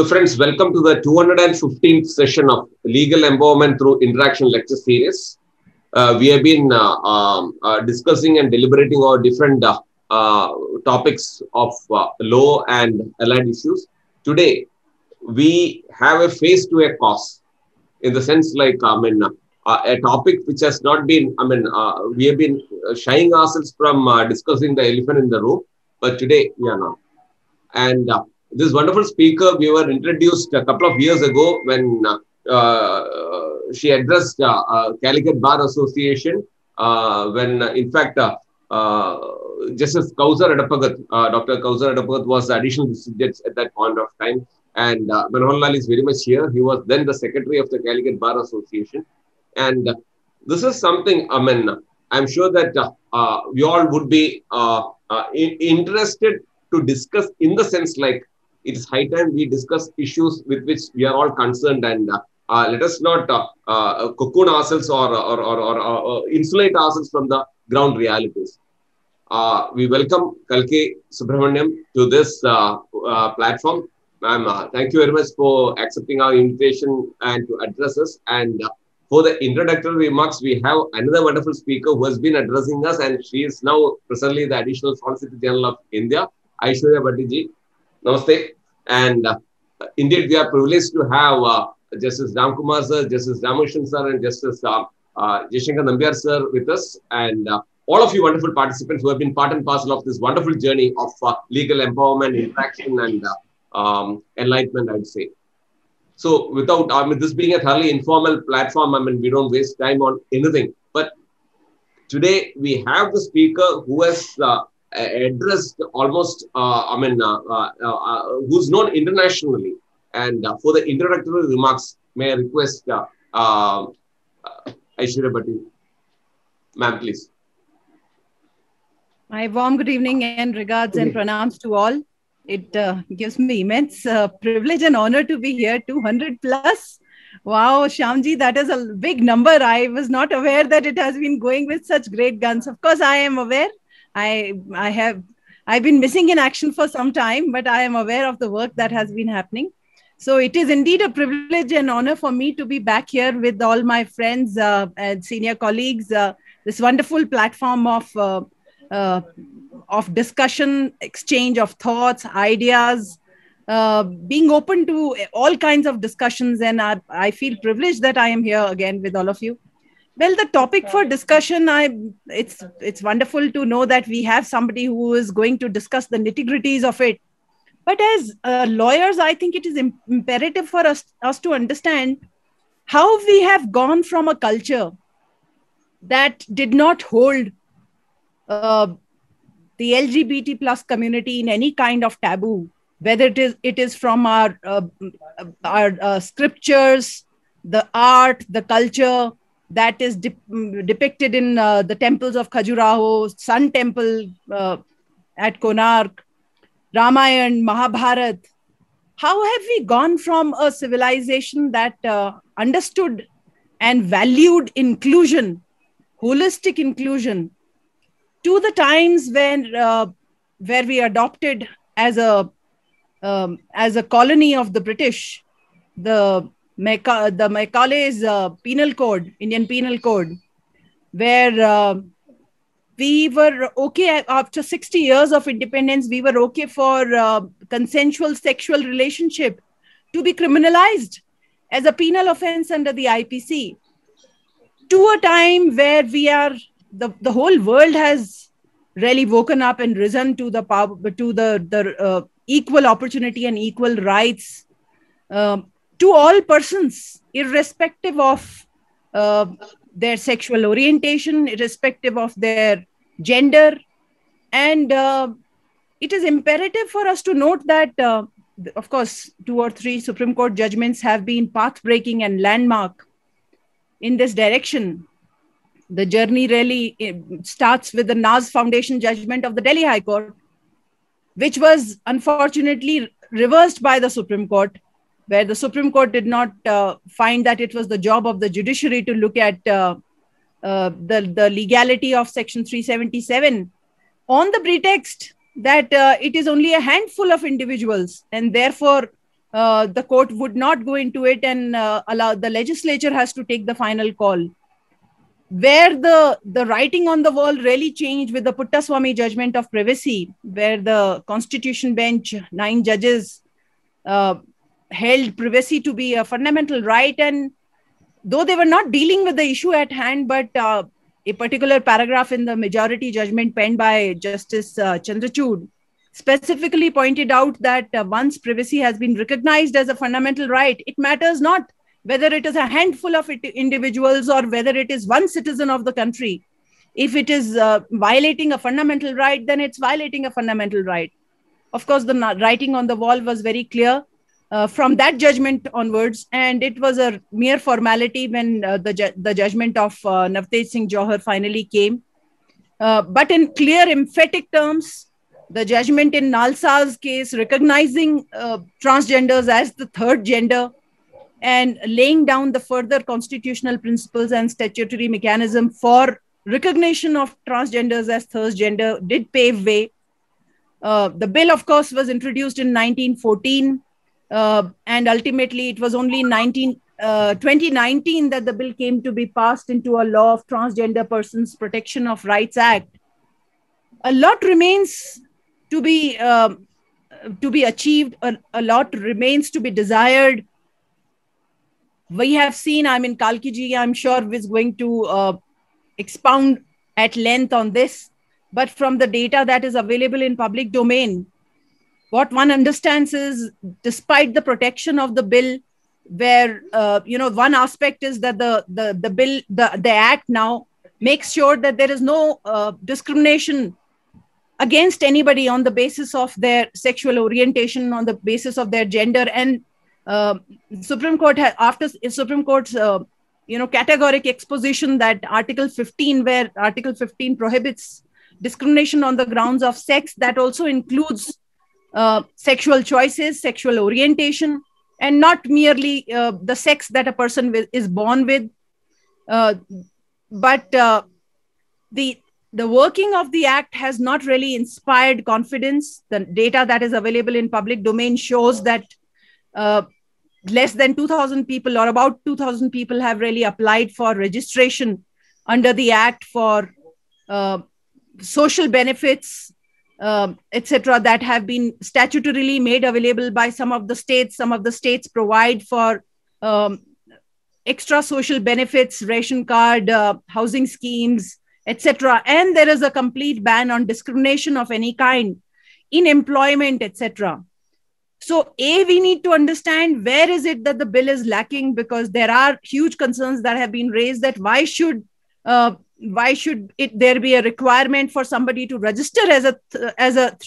So friends, welcome to the 215th session of Legal Empowerment Through Interaction Lecture Series. We have been discussing and deliberating over different topics of law and allied issues. Today, we have a face to a cause, in the sense like, a topic which has not been, we have been shying ourselves from discussing the elephant in the room, but today we are not. And this wonderful speaker, we were introduced a couple of years ago when she addressed Calicut Bar Association, when in fact Justice Kausar Edappagath, Dr. Kausar Edappagath was the additional judge at that point of time, and Manoharlal is very much here. He was then the secretary of the Calicut Bar Association, and this is something, I'm sure that we all would be interested to discuss, in the sense like, it is high time we discuss issues with which we are all concerned, and let us not cocoon ourselves or insulate ourselves from the ground realities. We welcome Kalki Subramaniam to this platform. Ma'am, thank you very much for accepting our invitation and to address us. And for the introductory remarks, we have another wonderful speaker who has been addressing us, and she is now presently the Additional Solicitor General of India, Aishwarya Bhati. Namaste. And indeed, we are privileged to have Justice Ramkumar sir, Justice Ramushan sir, and Justice Jayashankar Nambiar sir with us, and all of you wonderful participants who have been part and parcel of this wonderful journey of legal empowerment, interaction, and enlightenment, I would say. So without, this being a thoroughly informal platform, we don't waste time on anything. But today we have the speaker who has addressed almost, who's known internationally. And for the introductory remarks, may I request Aishwarya Bhati. Ma'am, please. My warm good evening and regards and pranams to all. It gives me immense privilege and honor to be here, 200 plus. Wow, Shyamji, that is a big number. I was not aware that it has been going with such great guns. Of course, I am aware. I've been missing in action for some time, but I am aware of the work that has been happening. So it is indeed a privilege and honor for me to be back here with all my friends and senior colleagues, this wonderful platform of discussion, exchange of thoughts, ideas, being open to all kinds of discussions. And I feel privileged that I am here again with all of you. Well, the topic for discussion, it's wonderful to know that we have somebody who is going to discuss the nitty-gritties of it. But as lawyers, I think it is imperative for us to understand how we have gone from a culture that did not hold the LGBT plus community in any kind of taboo, whether it is from our scriptures, the art, the culture that is depicted in the temples of Khajuraho, Sun Temple at Konark, Ramayana, Mahabharat. How have we gone from a civilization that understood and valued inclusion, holistic inclusion, to the times when where we adopted as a colony of the British the Macaulay's penal code, Indian penal code, where we were okay after 60 years of independence. We were okay for consensual sexual relationship to be criminalized as a penal offense under the IPC, to a time where we are. The whole world has really woken up and risen to the power, to the equal opportunity and equal rights to all persons, irrespective of their sexual orientation, irrespective of their gender. And it is imperative for us to note that, of course, 2 or 3 Supreme Court judgments have been path-breaking and landmark in this direction. The journey really starts with the Naz Foundation judgment of the Delhi High Court, which was unfortunately reversed by the Supreme Court, where the Supreme Court did not find that it was the job of the judiciary to look at the legality of Section 377 on the pretext that it is only a handful of individuals, and therefore the court would not go into it and allow, the legislature has to take the final call. Where the writing on the wall really changed with the Puttaswamy judgment of privacy, where the Constitution bench, 9 judges held privacy to be a fundamental right. And though they were not dealing with the issue at hand, but a particular paragraph in the majority judgment penned by Justice Chandrachud specifically pointed out that once privacy has been recognized as a fundamental right, it matters not whether it is a handful of individuals or whether it is one citizen of the country. If it is violating a fundamental right, then it's violating a fundamental right. Of course, the writing on the wall was very clear from that judgment onwards, and it was a mere formality when the judgment of Navtej Singh Johar finally came. But in clear, emphatic terms, the judgment in NALSA's case recognizing transgenders as the third gender and laying down the further constitutional principles and statutory mechanism for recognition of transgenders as third gender did pave way. The bill, of course, was introduced in 1914, and ultimately it was only in 2019 that the bill came to be passed into a law of Transgender Persons Protection of Rights Act. A lot remains to be achieved, a lot remains to be desired. We have seen, I mean, Kalki ji, I'm sure, is going to expound at length on this. But from the data that is available in public domain, what one understands is, despite the protection of the bill, where, you know, one aspect is that the bill, the act now makes sure that there is no discrimination against anybody on the basis of their sexual orientation, on the basis of their gender. And Supreme Court, after Supreme Court's you know, categoric exposition that Article 15, where Article 15 prohibits discrimination on the grounds of sex, that also includes sexual choices, sexual orientation, and not merely the sex that a person is born with. But the working of the act has not really inspired confidence. The data that is available in public domain shows that less than 2,000 people or about 2,000 people have really applied for registration under the act for social benefits, etc., that have been statutorily made available by some of the states. Some of the states provide for extra social benefits, ration card, housing schemes, etc. And there is a complete ban on discrimination of any kind in employment, etc. So, A, we need to understand where is it that the bill is lacking, because there are huge concerns that have been raised that why should there be a requirement for somebody to register as a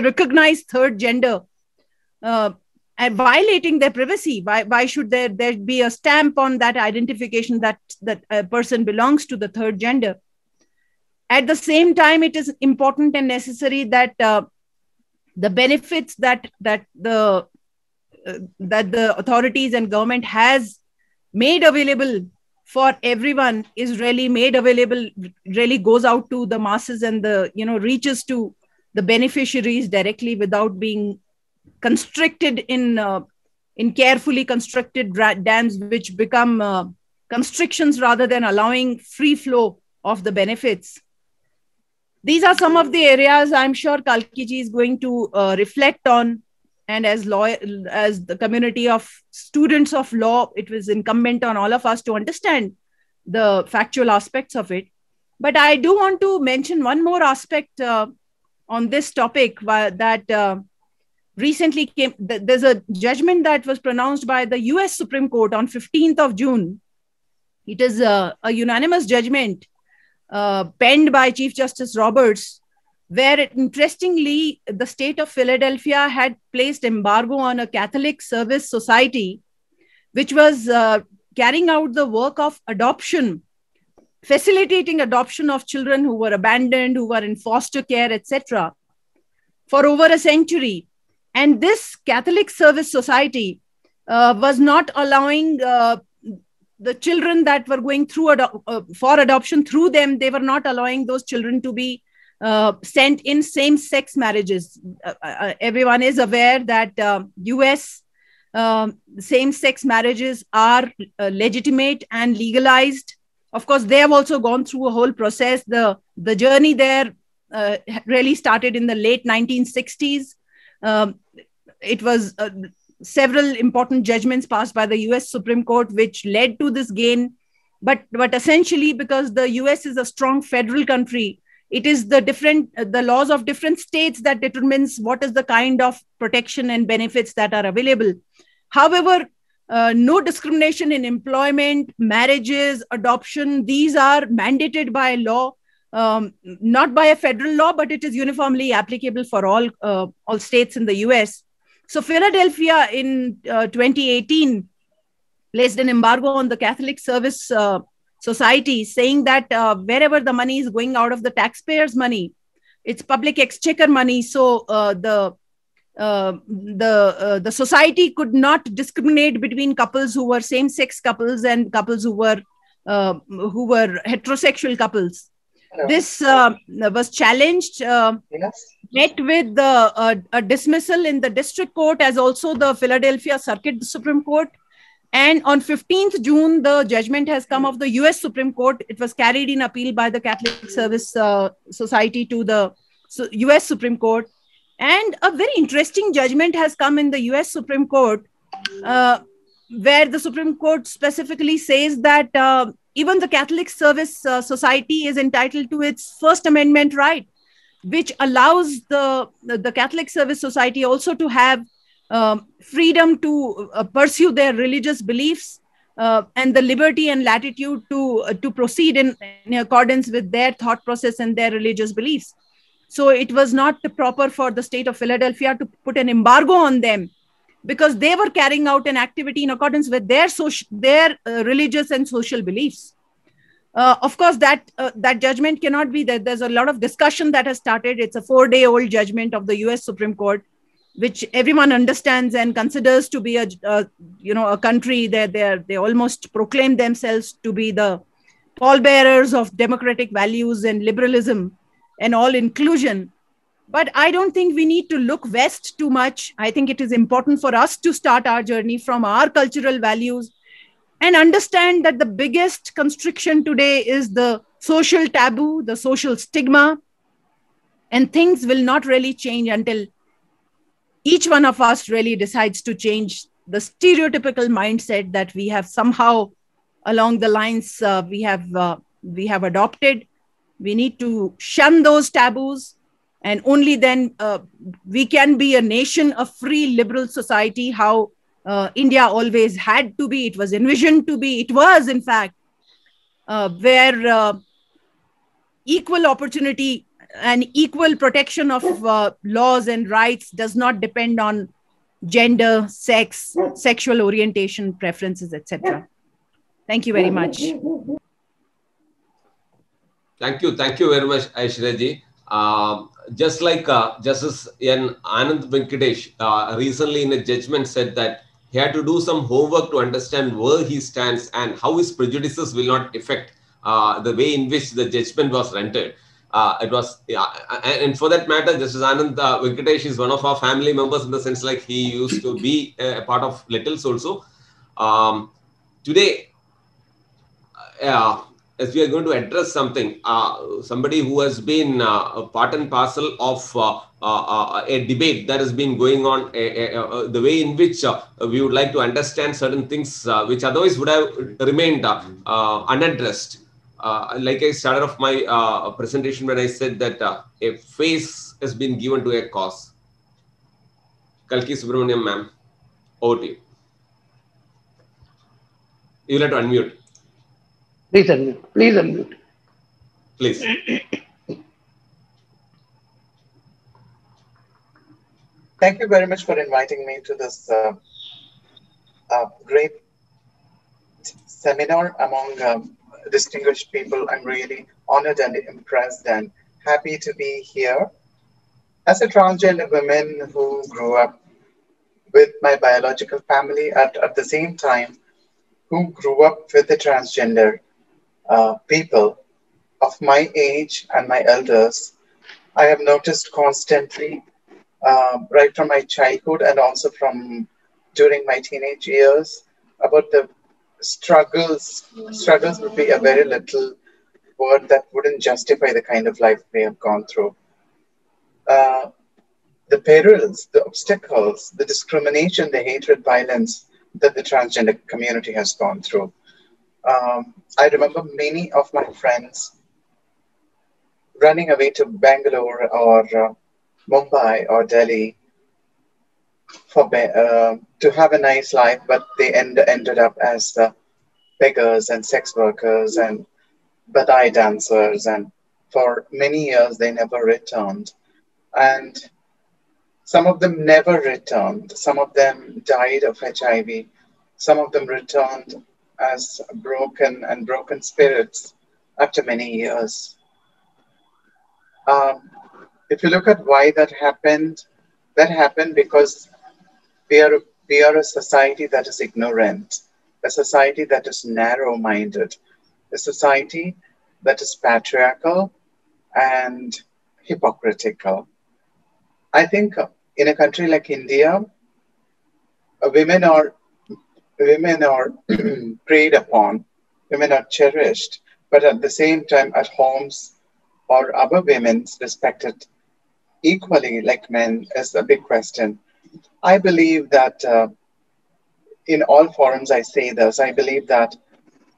recognized third gender and violating their privacy? Why should there be a stamp on that identification that a person belongs to the third gender? At the same time, it is important and necessary that the benefits that the authorities and government has made available for everyone is really made available, really goes out to the masses and the, you know, reaches to the beneficiaries directly without being constricted in carefully constructed dams, which become constrictions rather than allowing free flow of the benefits. These are some of the areas I'm sure Kalki ji is going to reflect on. And as the community of students of law, it was incumbent on all of us to understand the factual aspects of it. But I do want to mention one more aspect on this topic that recently came. There's a judgment that was pronounced by the US Supreme Court on 15th of June. It is a unanimous judgment penned by Chief Justice Roberts, where interestingly, the state of Philadelphia had placed embargo on a Catholic Service Society, which was carrying out the work of adoption, facilitating adoption of children who were abandoned, who were in foster care, etc., for over a century. And this Catholic Service Society was not allowing the children that were going through for adoption through them. They were not allowing those children to be sent in same-sex marriages. Everyone is aware that US same-sex marriages are legitimate and legalized. Of course, they have also gone through a whole process. The journey there really started in the late 1960s. It was several important judgments passed by the US Supreme Court, which led to this gain. But essentially, because the US is a strong federal country, it is the laws of different states that determines what is the kind of protection and benefits that are available. However, no discrimination in employment, marriages, adoption, these are mandated by law, not by a federal law, but it is uniformly applicable for all states in the US. So Philadelphia in 2018 placed an embargo on the Catholic Service Society, saying that wherever the money is going out of the taxpayers' money, it's public exchequer money. So the society could not discriminate between couples who were same-sex couples and couples who were heterosexual couples. Hello. This was challenged, met with a dismissal in the district court, as also the Philadelphia Circuit Supreme Court. And on 15th June, the judgment has come of the US Supreme Court. It was carried in appeal by the Catholic Service Society to the US Supreme Court. And a very interesting judgment has come in the US Supreme Court, where the Supreme Court specifically says that even the Catholic Service Society is entitled to its First Amendment right, which allows the Catholic Service Society also to have freedom to pursue their religious beliefs and the liberty and latitude to proceed in accordance with their thought process and their religious beliefs. So it was not proper for the state of Philadelphia to put an embargo on them, because they were carrying out an activity in accordance with their religious and social beliefs. Of course, that judgment cannot be there. There's a lot of discussion that has started. It's a 4-day-old judgment of the US Supreme Court, which everyone understands and considers to be a country that they almost proclaim themselves to be the pallbearers of democratic values and liberalism and all inclusion. But I don't think we need to look west too much. I think it is important for us to start our journey from our cultural values and understand that the biggest constriction today is the social taboo, the social stigma, and things will not really change until each one of us really decides to change the stereotypical mindset that we have somehow along the lines we have adopted. We need to shun those taboos, and only then we can be a nation, a free liberal society, how India always had to be. It was envisioned to be. It was, in fact, where equal opportunity and equal protection of laws and rights does not depend on gender, sex, sexual orientation, preferences, etc. Thank you very much. Thank you very much, Aishwarya ji. Just like Justice Anand Venkatesh recently in a judgment said that he had to do some homework to understand where he stands and how his prejudices will not affect the way in which the judgment was rendered. And for that matter, Justice Anand Venkatesh is one of our family members, in the sense like he used to be a part of Littles also. Today, as we are going to address something, somebody who has been part and parcel of a debate that has been going on, the way in which we would like to understand certain things which otherwise would have remained unaddressed. Like I started off my presentation when I said that a face has been given to a cause. Kalki Subramaniam, ma'am, over to you. You'll have to unmute. Please unmute. Please unmute. Please. Thank you very much for inviting me to this great seminar among distinguished people. I'm really honored and impressed and happy to be here. As a transgender woman who grew up with my biological family at the same time, who grew up with the transgender people of my age and my elders, I have noticed constantly right from my childhood and also from during my teenage years about the struggles. Struggles would be a very little word that wouldn't justify the kind of life we have gone through. The perils, the obstacles, the discrimination, the hatred, violence that the transgender community has gone through. I remember many of my friends running away to Bangalore or Mumbai or Delhi to have a nice life, but they ended up as beggars and sex workers and badai dancers, and for many years they never returned. And some of them never returned. Some of them died of HIV. Some of them returned as broken spirits after many years. If you look at why that happened because we are a society that is ignorant, a society that is narrow-minded, a society that is patriarchal and hypocritical. I think in a country like India, women are preyed upon, women are cherished, but at the same time at homes or other women's respected equally like men is a big question. I believe that in all forums I say this, I believe that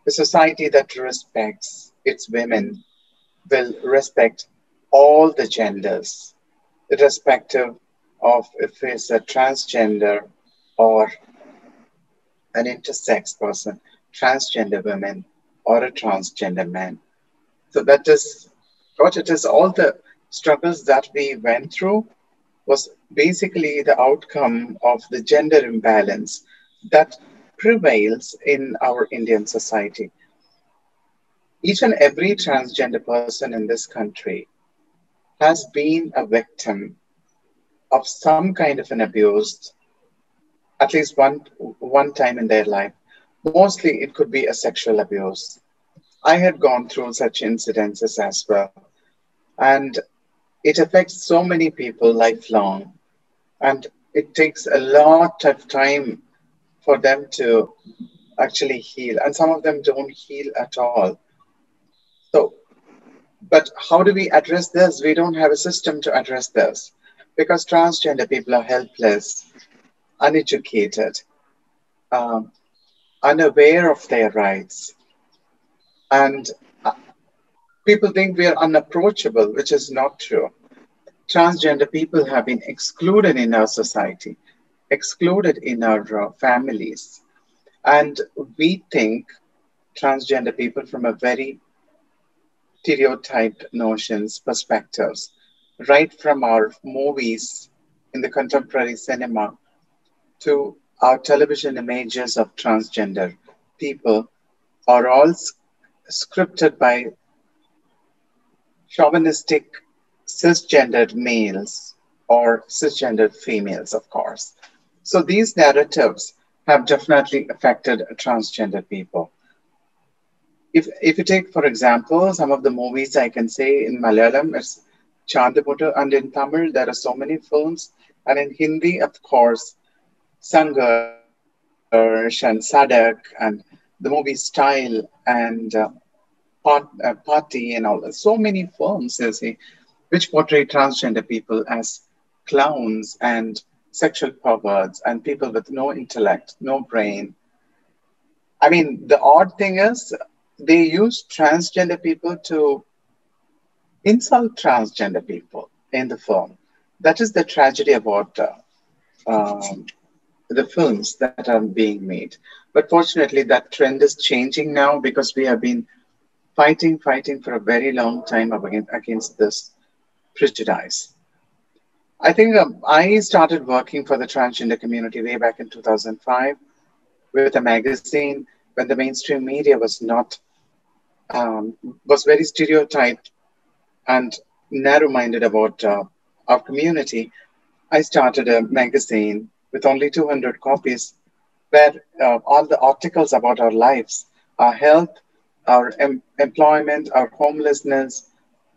a society that respects its women will respect all the genders, irrespective of if it's a transgender or an intersex person, transgender women, or a transgender man. So that is what it is. All the struggles that we went through was basically the outcome of the gender imbalance that prevails in our Indian society. Each and every transgender person in this country has been a victim of some kind of an abuse, at least one time in their life. Mostly it could be a sexual abuse. I had gone through such incidences as well. And it affects so many people lifelong. And it takes a lot of time for them to actually heal. And some of them don't heal at all. So, but how do we address this? We don't have a system to address this because transgender people are helpless, uneducated, unaware of their rights. And people think we are unapproachable, which is not true. Transgender people have been excluded in our society, excluded in our families. And we think transgender people from a very stereotyped notions, perspectives, right from our movies in the contemporary cinema to our television images of transgender people are all scripted by chauvinistic cisgendered males or cisgendered females, of course. So these narratives have definitely affected transgender people. If you take, for example, some of the movies I can say in Malayalam, it's Chanthupottu, and in Tamil, there are so many films. And in Hindi, of course, Sangharsh and Sadak and the movie Style and Party and all that. So many films, you see, which portray transgender people as clowns and sexual perverts and people with no intellect, no brain. I mean, the odd thing is, they use transgender people to insult transgender people in the film. That is the tragedy about the films that are being made. But fortunately, that trend is changing now because we have been fighting for a very long time against this prejudice. I think I started working for the transgender community way back in 2005 with a magazine when the mainstream media was not was very stereotyped and narrow-minded about our community. I started a magazine with only 200 copies where all the articles about our lives, our health, our employment, our homelessness,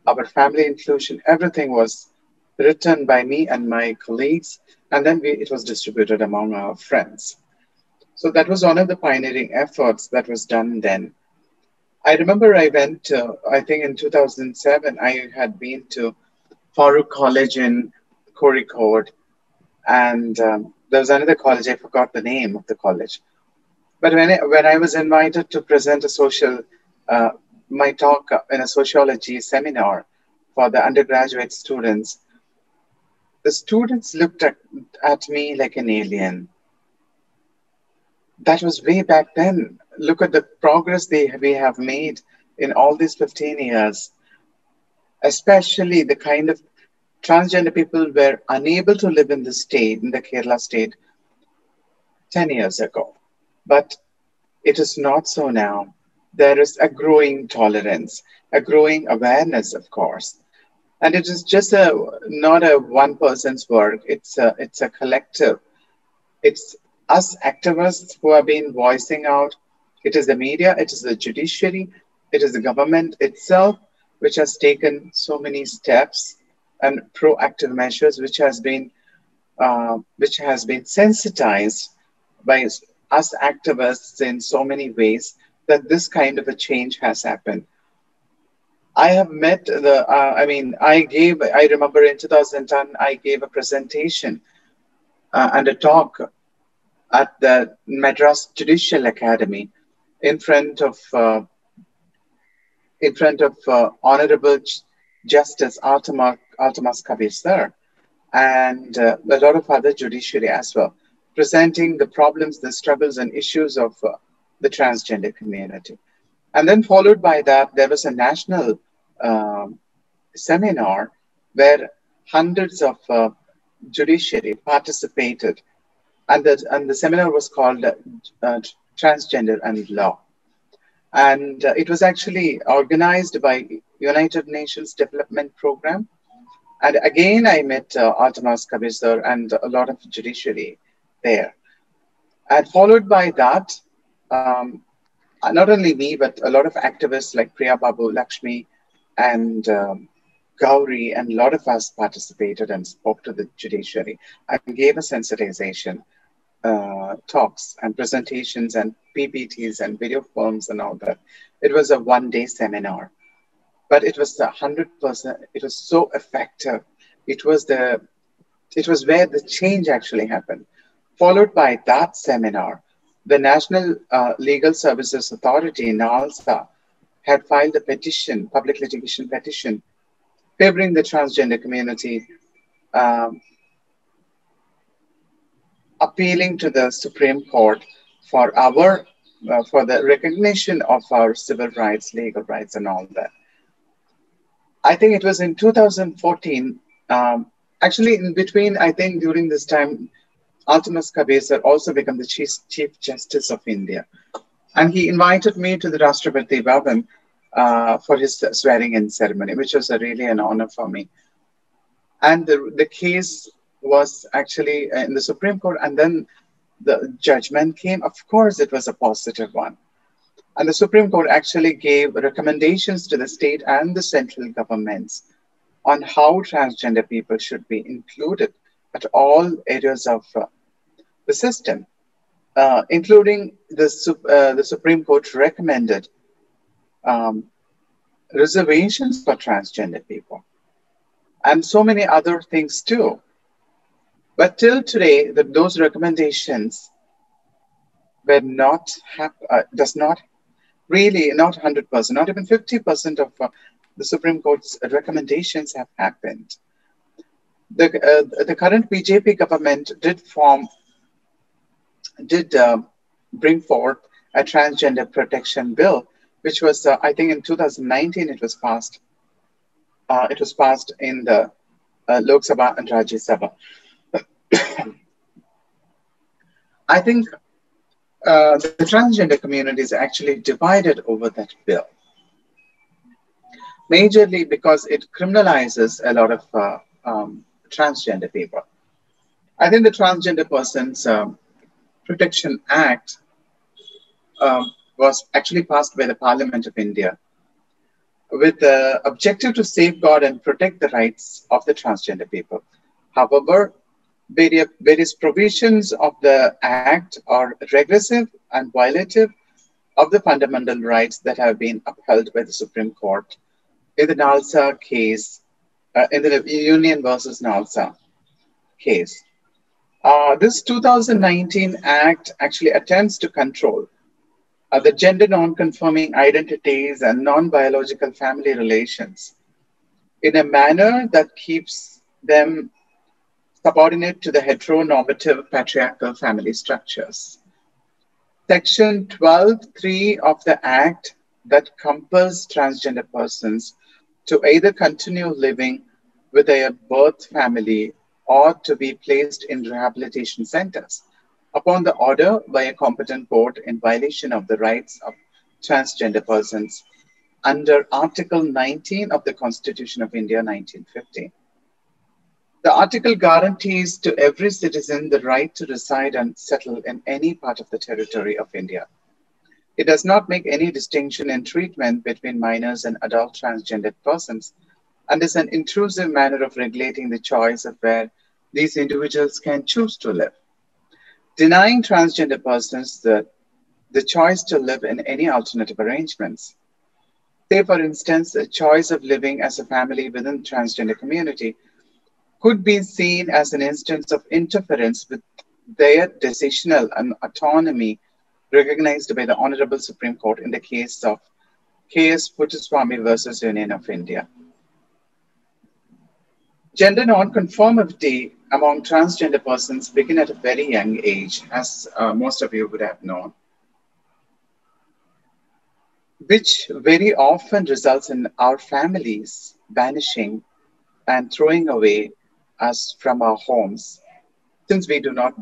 our family inclusion, everything was written by me and my colleagues, and then it was distributed among our friends. So that was one of the pioneering efforts that was done then. I remember I went to, I think in 2007, I had been to Farouk College in Kozhikode, and there was another college, I forgot the name of the college. But when I was invited to present a my talk in a sociology seminar for the undergraduate students, the students looked at me like an alien. That was way back then. Look at the progress we have made in all these 15 years, especially the kind of transgender people were unable to live in the state, in the Kerala state, 10 years ago. But it is not so now. There is a growing tolerance, a growing awareness, of course. And it is just not a one person's work. It's a collective. It's us activists who have been voicing out. It is the media, it is the judiciary, it is the government itself, which has taken so many steps and proactive measures, which has been sensitized by us activists in so many ways that this kind of a change has happened. I have met the, I remember in 2010, I gave a presentation and a talk at the Madras Judicial Academy in front of Honorable Justice Altamas Kabir sir, and a lot of other judiciary as well, presenting the problems, the struggles and issues of the transgender community. And then followed by that, there was a national seminar where hundreds of judiciary participated. And the seminar was called Transgender and Law. And it was actually organized by United Nations Development Program. And again, I met Altamas Kabir sir and a lot of judiciary there. And followed by that, not only me, but a lot of activists like Priya Babu, Lakshmi, and Gauri, and a lot of us participated and spoke to the judiciary and gave a sensitization talks and presentations and PPTs and video films and all that. It was a one-day seminar, but it was 100%. It was so effective. It was where the change actually happened. Followed by that seminar, the National Legal Services Authority, NALSA, had filed a petition, public litigation petition, favoring the transgender community, appealing to the Supreme Court for the recognition of our civil rights, legal rights, and all that. I think it was in 2014. Actually, in between, I think during this time, Altamas Kabir sir also became the Chief Justice of India, and he invited me to the Rashtrapati Bhavan for his swearing-in ceremony, which was really an honor for me. And the case was actually in the Supreme Court, and then the judgment came. Of course, it was a positive one. And the Supreme Court actually gave recommendations to the state and the central governments on how transgender people should be included at all areas of the system, including the Supreme Court recommended reservations for transgender people and so many other things too. But till today, those recommendations were not 100%, not even 50% of the Supreme Court's recommendations have happened. The current BJP government did bring forth a transgender protection bill, which was, I think in 2019, it was passed. It was passed in the Lok Sabha and Rajya Sabha. I think the transgender community is actually divided over that bill, majorly because it criminalizes a lot of transgender people. I think the Transgender Persons Protection Act was actually passed by the Parliament of India. with the objective to safeguard and protect the rights of the transgender people. However, various provisions of the Act are regressive and violative of the fundamental rights that have been upheld by the Supreme Court in the NALSA case, in the Union versus NALSA case. This 2019 Act actually attempts to control the gender non-conforming identities and non-biological family relations in a manner that keeps them subordinate to the heteronormative patriarchal family structures. Section 12(3) of the Act that compels transgender persons to either continue living with their birth family or to be placed in rehabilitation centers upon the order by a competent court in violation of the rights of transgender persons under Article 19 of the Constitution of India, 1950. The article guarantees to every citizen the right to reside and settle in any part of the territory of India. It does not make any distinction in treatment between minors and adult transgendered persons, and is an intrusive manner of regulating the choice of where these individuals can choose to live. Denying transgender persons the choice to live in any alternative arrangements. Say, for instance, the choice of living as a family within the transgender community could be seen as an instance of interference with their decisional and autonomy recognized by the Honorable Supreme Court in the case of K.S. Puttaswamy versus Union of India. Gender nonconformity among transgender persons begin at a very young age, as most of you would have known, which very often results in our families vanishing and throwing away us from our homes, since we do not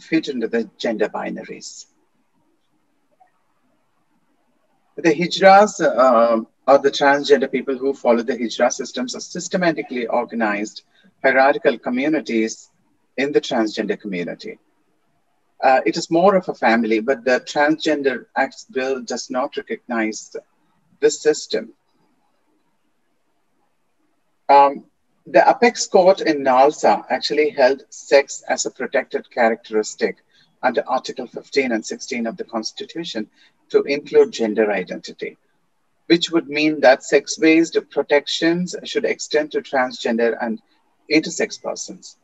fit into the gender binaries. The hijras, or the transgender people who follow the hijra systems, are systematically organized hierarchical communities in the transgender community. It is more of a family, but the Transgender Act bill does not recognize this system. The apex court in NALSA actually held sex as a protected characteristic under Article 15 and 16 of the Constitution to include gender identity, which would mean that sex-based protections should extend to transgender and intersex persons.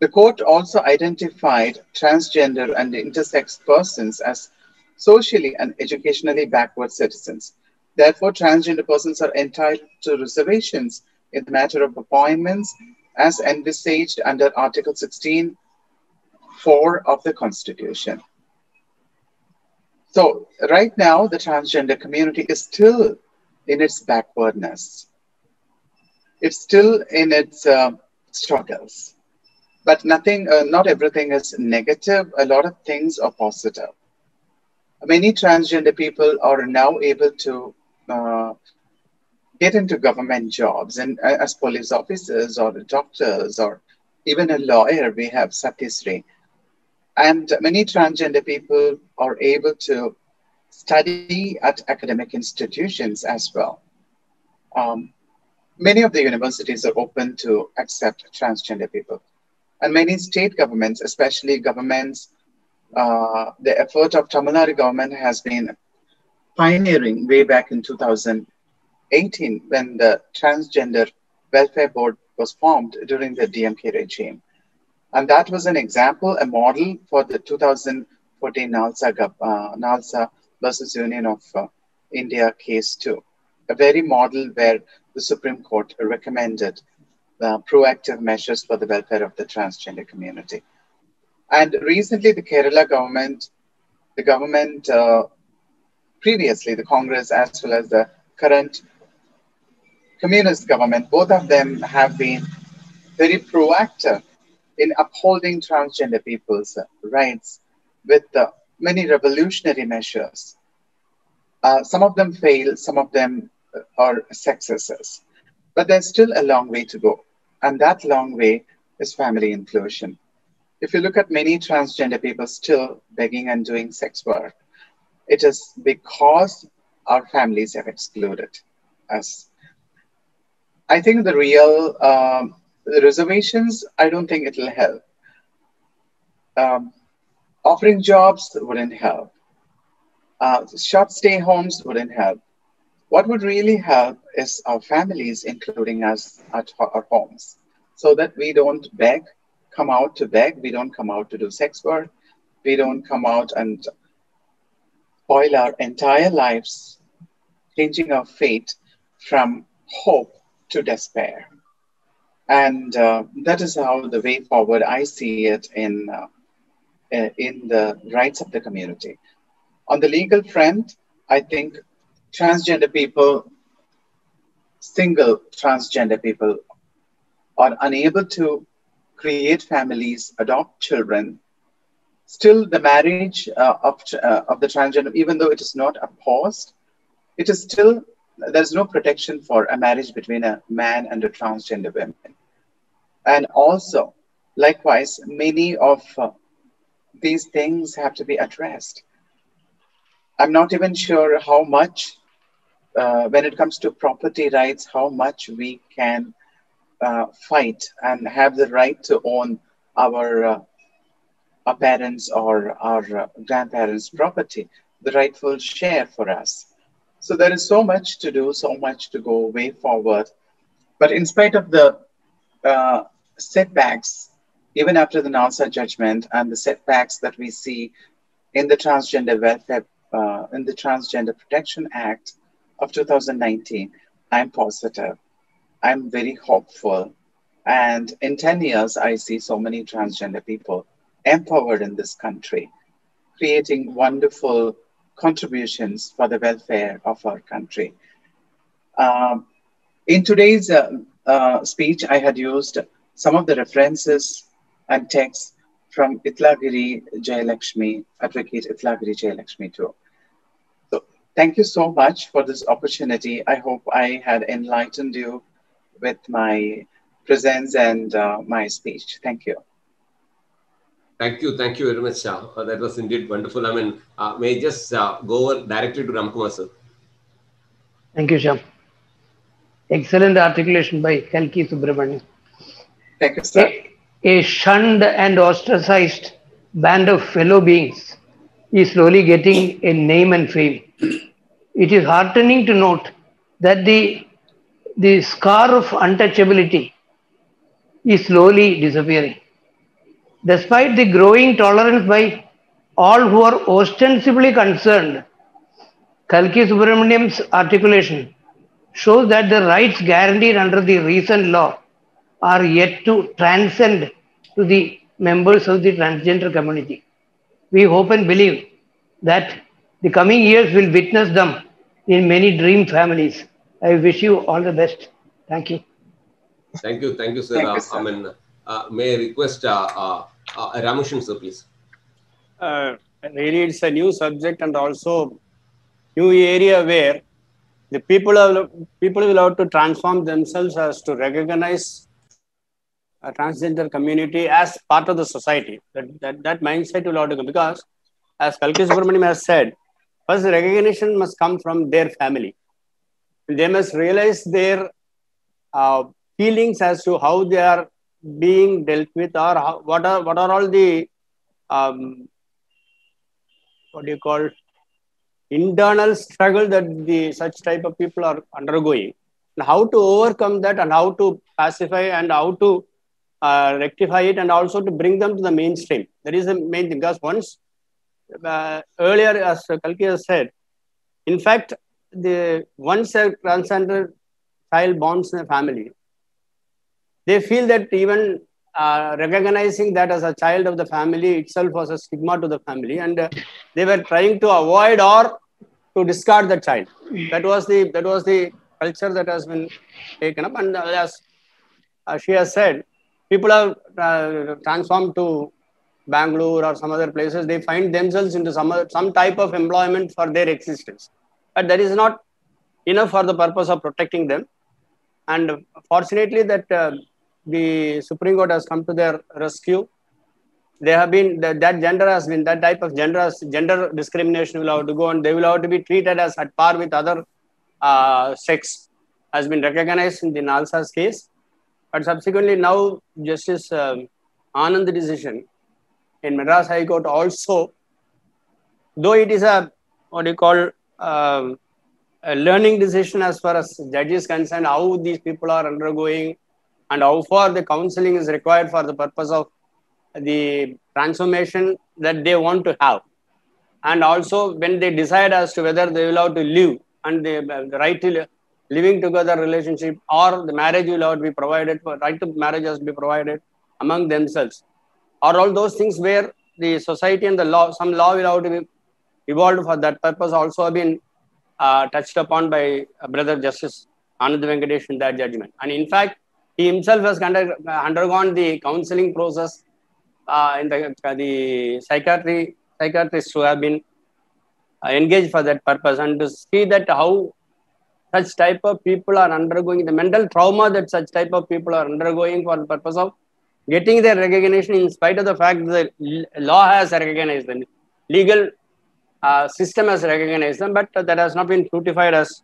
The court also identified transgender and intersex persons as socially and educationally backward citizens. Therefore, transgender persons are entitled to reservations in the matter of appointments as envisaged under Article 16(4) of the Constitution. So right now, the transgender community is still in its backwardness. It's still in its struggles. But not everything is negative. A lot of things are positive. Many transgender people are now able to get into government jobs, and as police officers or doctors or even a lawyer. We have Satisri. And many transgender people are able to study at academic institutions as well. Many of the universities are open to accept transgender people. And many state governments, especially governments, the effort of Tamil Nadu government has been pioneering way back in 2018 when the Transgender Welfare Board was formed during the DMK regime. And that was an example, a model for the 2014 NALSA versus Union of India case too. A very model where the Supreme Court recommended proactive measures for the welfare of the transgender community. And recently the Kerala government, previously the Congress as well as the current communist government, both of them have been very proactive in upholding transgender people's rights with many revolutionary measures. Some of them fail, some of them are successes, but there's still a long way to go. And that long way is family inclusion. If you look at many transgender people still begging and doing sex work, it is because our families have excluded. us. I think the real reservations, I don't think it'll help. Offering jobs wouldn't help. Short stay homes wouldn't help. What would really help is our families, including us, at our homes, so that we don't beg, come out to beg, we don't come out to do sex work, we don't come out and spoil our entire lives, changing our fate from hope to despair. And that is how the way forward I see it in the rights of the community. On the legal front, I think transgender people, single transgender people, are unable to create families, adopt children. Still, the marriage of the transgender, even though it is not opposed, it is still, there's no protection for a marriage between a man and a transgender woman. And also, likewise, many of these things have to be addressed. I'm not even sure how much, when it comes to property rights, how much we can fight and have the right to own our parents' or our grandparents' property, the rightful share for us. So there is so much to do, so much to go way forward. But in spite of the setbacks, even after the NALSA judgment and the setbacks that we see in the transgender welfare, in the Transgender Protection Act of 2019, I'm positive. I'm very hopeful. And in 10 years, I see so many transgender people empowered in this country, creating wonderful contributions for the welfare of our country. In today's speech, I had used some of the references and texts from Itlagiri Jayalakshmi, Advocate Itlagiri Jayalakshmi too. Thank you so much for this opportunity. I hope I had enlightened you with my presence and my speech. Thank you. Thank you. Thank you very much, Shah. That was indeed wonderful. I mean, may I just go over directly to Ramkumar, sir? Thank you, Shah. Excellent articulation by Kalki Subramaniam. Thank you, sir. A shunned and ostracized band of fellow beings is slowly getting a name and fame. It is heartening to note that the scar of untouchability is slowly disappearing. Despite the growing tolerance by all who are ostensibly concerned, Kalki Subramaniam's articulation shows that the rights guaranteed under the recent law are yet to transcend to the members of the transgender community. We hope and believe that the coming years will witness them in many dream families. I wish you all the best. Thank you. Thank you. Thank you, sir. Thank you, sir. I mean, may I request Ramushan, sir, please? Really, it's a new subject and also new area where the people will have to transform themselves as to recognize a transgender community as part of the society. That mindset will have to come because, as Kalki Subramaniam has said, first, recognition must come from their family. They must realize their feelings as to how they are being dealt with, or how, what are all the what do you call internal struggle that the such type of people are undergoing, and how to overcome that, and how to pacify, and how to rectify it, and also to bring them to the mainstream. That is the main thing. Because once earlier, as Kalki has said, in fact, once a transgender child bonds in a family, they feel that even recognizing that as a child of the family itself was a stigma to the family, and they were trying to avoid or to discard the child. That was the culture that has been taken up, and as she has said, people have transformed to Bangalore or some other places. They find themselves into some type of employment for their existence. But that is not enough for the purpose of protecting them. And fortunately that the Supreme Court has come to their rescue. They have been, that type of gender discrimination will have to go, and they will have to be treated as at par with other sex. has been recognized in the NALSA's case. But subsequently now Justice Anand decision in Madras High Court also, though it is a what you call a learning decision as far as judges concerned, how these people are undergoing and how far the counseling is required for the purpose of the transformation that they want to have. And also when they decide as to whether they will have to live and the right to living together relationship or the marriage will have to be provided, right to marriage has to be provided among themselves. Or all those things where the society and the law, some law will have to be evolved for that purpose also have been touched upon by Brother Justice Anand Venkatesh in that judgment. And in fact, he himself has undergone the counseling process in the psychiatrists who have been engaged for that purpose, and to see that how such type of people are undergoing the mental trauma that such type of people are undergoing for the purpose of getting their recognition in spite of the fact that the law has recognized them, legal system has recognized them, but that has not been fructified as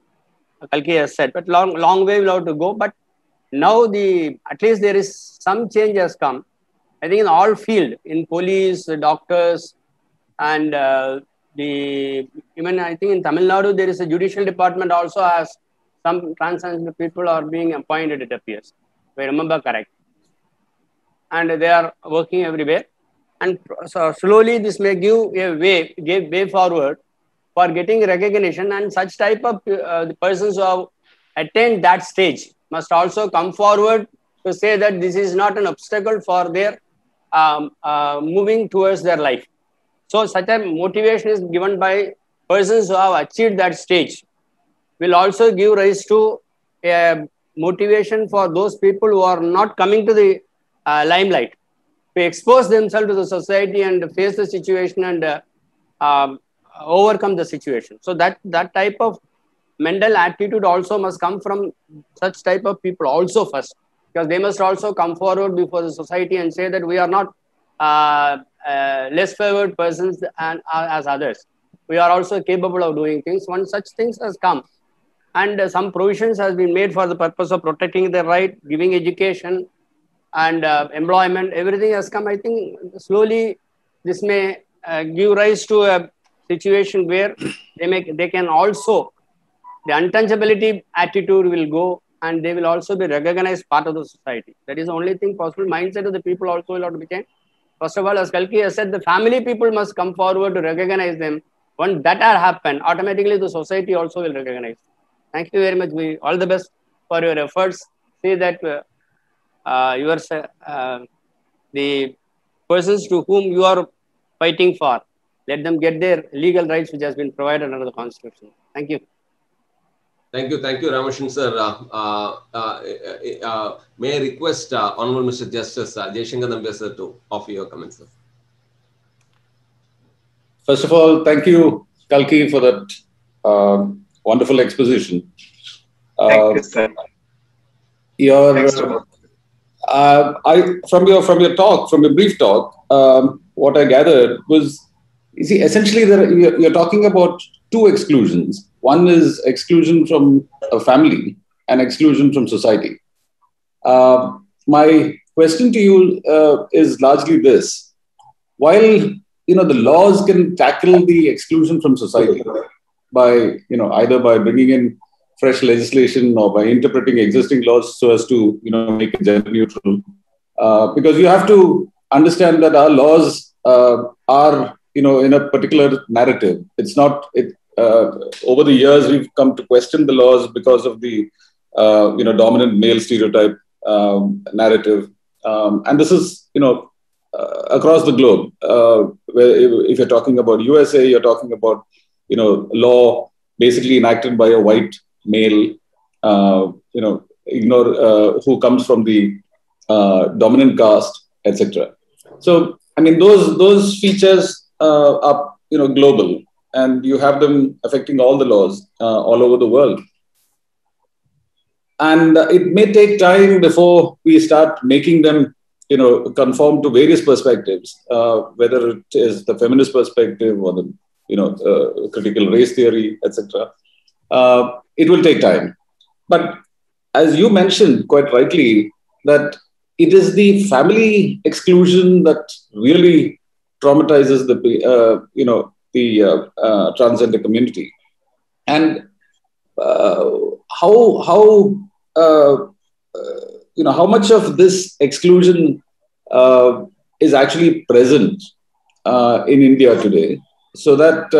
Kalki has said. But long way will have to go. But now at least there is some change has come. I think in all field, in police, doctors, and even I think in Tamil Nadu, there is a judicial department also has some transgender people are being appointed, it appears, if I remember correct. And they are working everywhere. And so slowly this may give way forward for getting recognition, and such type of the persons who have attained that stage must also come forward to say that this is not an obstacle for their moving towards their life. So such a motivation is given by persons who have achieved that stage, will also give rise to a motivation for those people who are not coming to the limelight, to expose themselves to the society and face the situation and overcome the situation. So that type of mental attitude also must come from such type of people also first, because they must also come forward before the society and say that we are not less favored persons as others. We are also capable of doing things. Once such things has come, and some provisions has been made for the purpose of protecting their right, giving education and employment, everything has come. I think slowly this may give rise to a situation where they can also, the untouchability attitude will go, and they will also be recognized part of the society. That is the only thing possible. Mindset of the people also will have to be changed. First of all, as Kalki has said, the family people must come forward to recognize them. When that has happened, automatically the society also will recognize. Thank you very much. All the best for your efforts. See that the persons to whom you are fighting for, let them get their legal rights which has been provided under the Constitution. Thank you. Thank you, Ramushan sir. May I request Honorable Mr. Justice Jayashankar Nambiar sir to offer your comments, sir. First of all, thank you, Kalki, for that wonderful exposition. Thank you, sir. From your brief talk, what I gathered was, you see, essentially you're talking about two exclusions. One is exclusion from a family and exclusion from society. My question to you is largely this. While, the laws can tackle the exclusion from society by, either by bringing in fresh legislation or by interpreting existing laws so as to, make it gender neutral. Because you have to understand that our laws are, in a particular narrative. It's not... over the years, we've come to question the laws because of the, dominant male stereotype narrative. And this is, across the globe. If you're talking about USA, you're talking about, law basically enacted by a white male, who comes from the dominant caste, etc. So, those features are, global. And you have them affecting all the laws all over the world. And it may take time before we start making them, conform to various perspectives, whether it is the feminist perspective or the, critical race theory, etc. It will take time. But as you mentioned quite rightly, that it is the family exclusion that really traumatizes the transgender community, and how much of this exclusion is actually present in India today, so that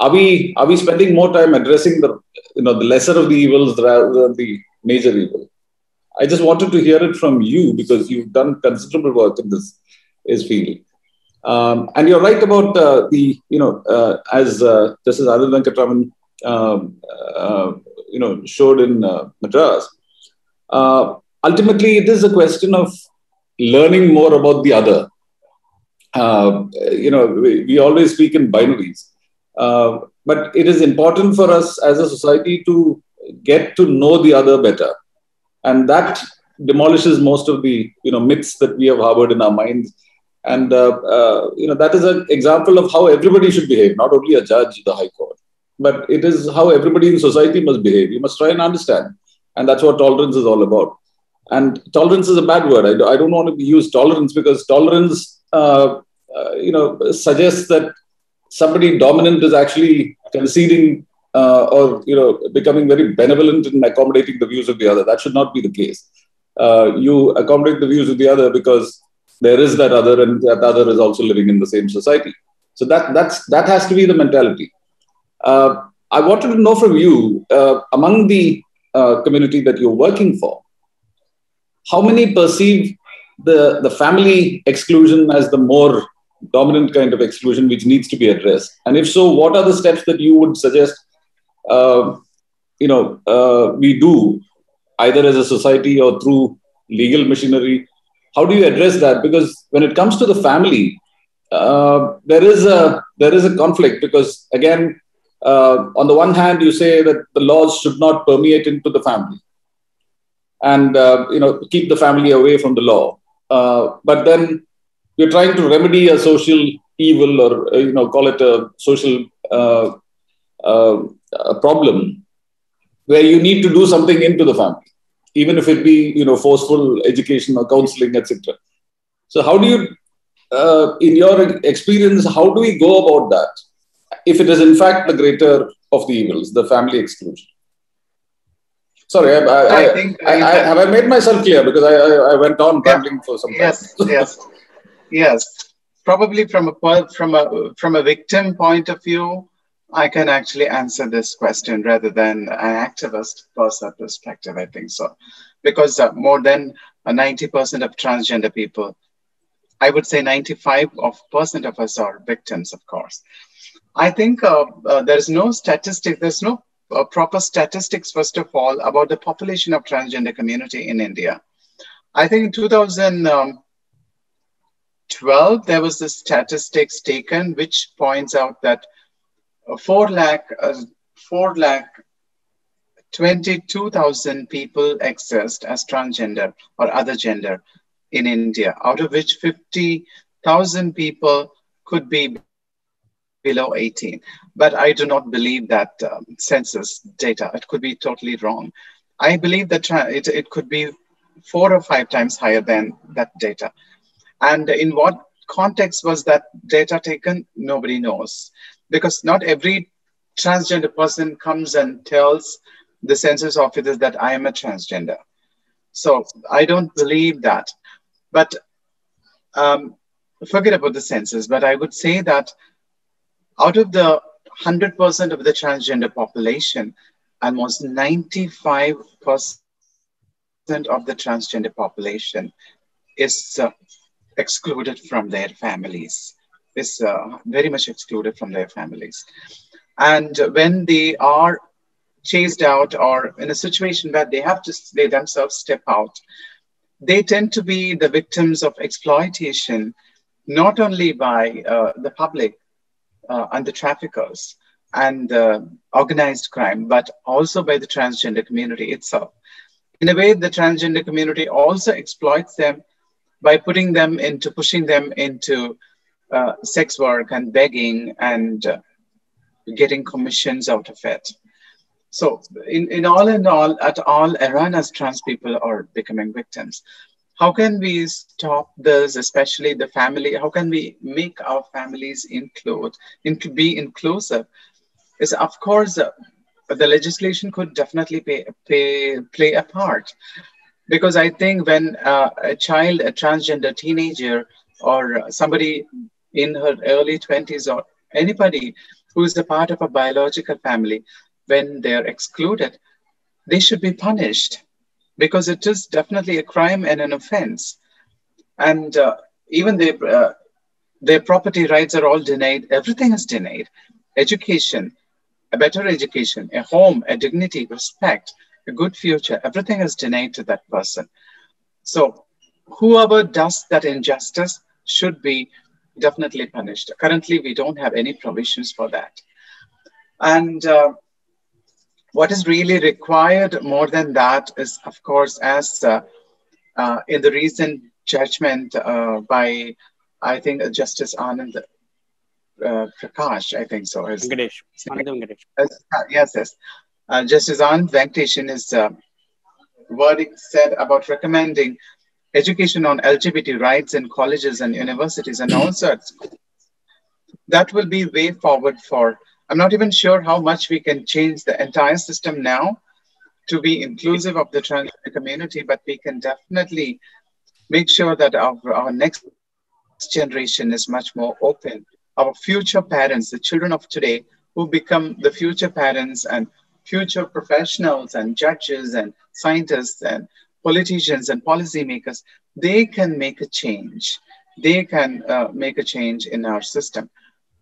are we spending more time addressing the lesser of the evils rather than the major evil? I just wanted to hear it from you because you've done considerable work in this field. And you're right about as Justice Anand Venkatesh showed in Madras. Ultimately, it is a question of learning more about the other. We always speak in binaries, but it is important for us as a society to get to know the other better, and that demolishes most of the myths that we have harbored in our minds. And that is an example of how everybody should behave, not only a judge, the High Court, but it is how everybody in society must behave. You must try and understand. And that's what tolerance is all about. And tolerance is a bad word. I don't want to use tolerance because tolerance, suggests that somebody dominant is actually conceding or becoming very benevolent in accommodating the views of the other. That should not be the case. You accommodate the views of the other because there is that other, and that other is also living in the same society. So that has to be the mentality. I wanted to know from you, among the community that you're working for, how many perceive the family exclusion as the more dominant kind of exclusion which needs to be addressed? And if so, what are the steps that you would suggest we do, either as a society or through legal machinery? How do you address that? Because when it comes to the family, there is a conflict because, again, on the one hand, you say that the laws should not permeate into the family and keep the family away from the law. But then you're trying to remedy a social evil or call it a social problem where you need to do something into the family, even if it be forceful education or counseling, etc. So how do you, in your experience, how do we go about that? If it is in fact the greater of the evils, the family exclusion. Sorry, I have I made myself clear because I went on rambling for some time. Yes. Probably from a victim point of view, I can actually answer this question rather than an activist person perspective. I think so, because more than 90% of transgender people, I would say 95% of us are victims, of course. I think there's no statistic, there's no proper statistics, first of all, about the population of transgender community in India. I think in 2012, there was this statistics taken, which points out that 4,22,000 people exist as transgender or other gender in India, out of which 50,000 people could be below 18. But I do not believe that census data. It could be totally wrong. I believe that it could be 4 or 5 times higher than that data. And in what context was that data taken? Nobody knows. Because not every transgender person comes and tells the census officers that I am a transgender. So I don't believe that. But forget about the census, but I would say that out of the 100% of the transgender population, almost 95% of the transgender population is excluded from their families, is very much excluded from their families. And when they are chased out or in a situation where they have to, they themselves step out, they tend to be the victims of exploitation, not only by the public, and the traffickers and organized crime, but also by the transgender community itself. In a way, the transgender community also exploits them by pushing them into sex work and begging and getting commissions out of it. So in all, at all arenas, trans people are becoming victims. How can we stop this, especially the family? How can we make our families be inclusive? Is, of course, the legislation could definitely play a part. Because I think when a child, a transgender teenager, or somebody in her early 20s, or anybody who is a part of a biological family, when they're excluded, they should be punished, because it is definitely a crime and an offense. And even their property rights are all denied. Everything is denied. Education, a better education, a home, a dignity, respect, a good future. Everything is denied to that person. So whoever does that injustice should be definitely punished. Currently, we don't have any provisions for that. And what is really required more than that is, of course, as in the recent judgment by, I think, Justice Anand Prakash, I think so. Venkatesh. Yes, yes. Justice Anand Venkatesh in his verdict said about recommending education on LGBT rights in colleges and universities and also at schools. That will be way forward for. I'm not even sure how much we can change the entire system now to be inclusive of the trans community, but we can definitely make sure that our next generation is much more open. Our future parents, the children of today, who become the future parents and future professionals and judges and scientists and politicians and policymakers, they can make a change. They can make a change in our system.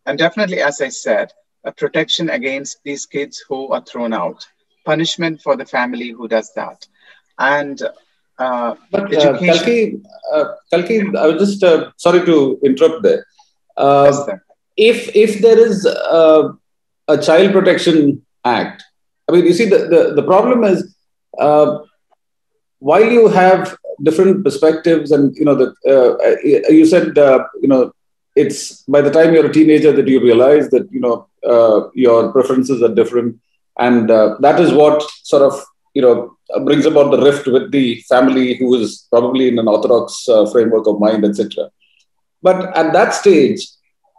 And definitely, as I said, a protection against these kids who are thrown out, punishment for the family who does that, and education. Kalki, I was just sorry to interrupt there. Yes, if there is a Child Protection Act, I mean, you see, the problem is while you have different perspectives, and you know, you said you know, it's by the time you're a teenager that you realize that, you know, your preferences are different, and that is what sort of, you know, brings about the rift with the family, who is probably in an orthodox framework of mind, etc. But at that stage,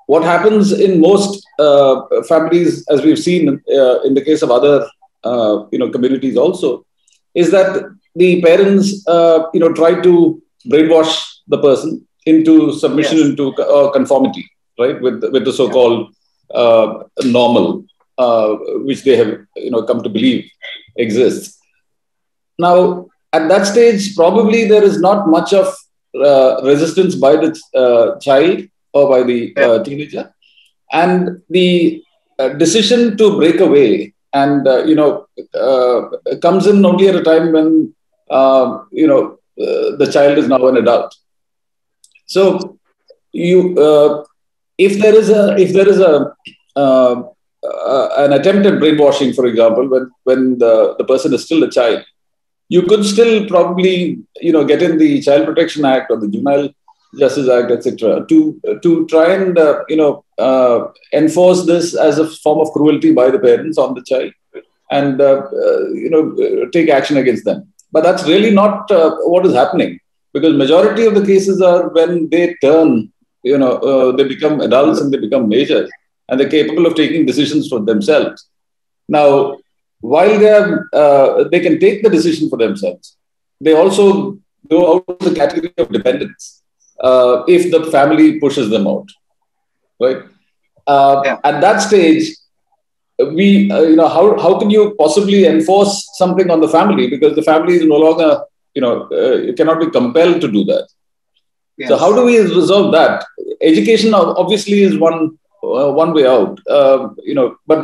what happens in most families, as we've seen in the case of other you know, communities also, is that the parents you know, try to brainwash the person into submission, yes, into conformity, right, with the so-called normal, which they have, you know, come to believe exists. Now, at that stage, probably there is not much of resistance by the child or by the teenager, and the decision to break away and you know, comes in only at a time when you know, the child is now an adult. So you, if there is an attempt at brainwashing, for example, when the person is still a child, you could still probably, you know, get in the Child Protection Act or the Juvenile Justice Act, etc., to try and you know, enforce this as a form of cruelty by the parents on the child, and you know, take action against them. But that's really not what is happening, because majority of the cases are when they turn, you know, they become adults and they become majors, and they're capable of taking decisions for themselves. Now, while they can take the decision for themselves, they also go out of the category of dependence if the family pushes them out, right? At that stage, we, you know, how can you possibly enforce something on the family, because the family is no longer, you know, you cannot be compelled to do that. Yes. So how do we resolve that? Education obviously is one way out, you know, but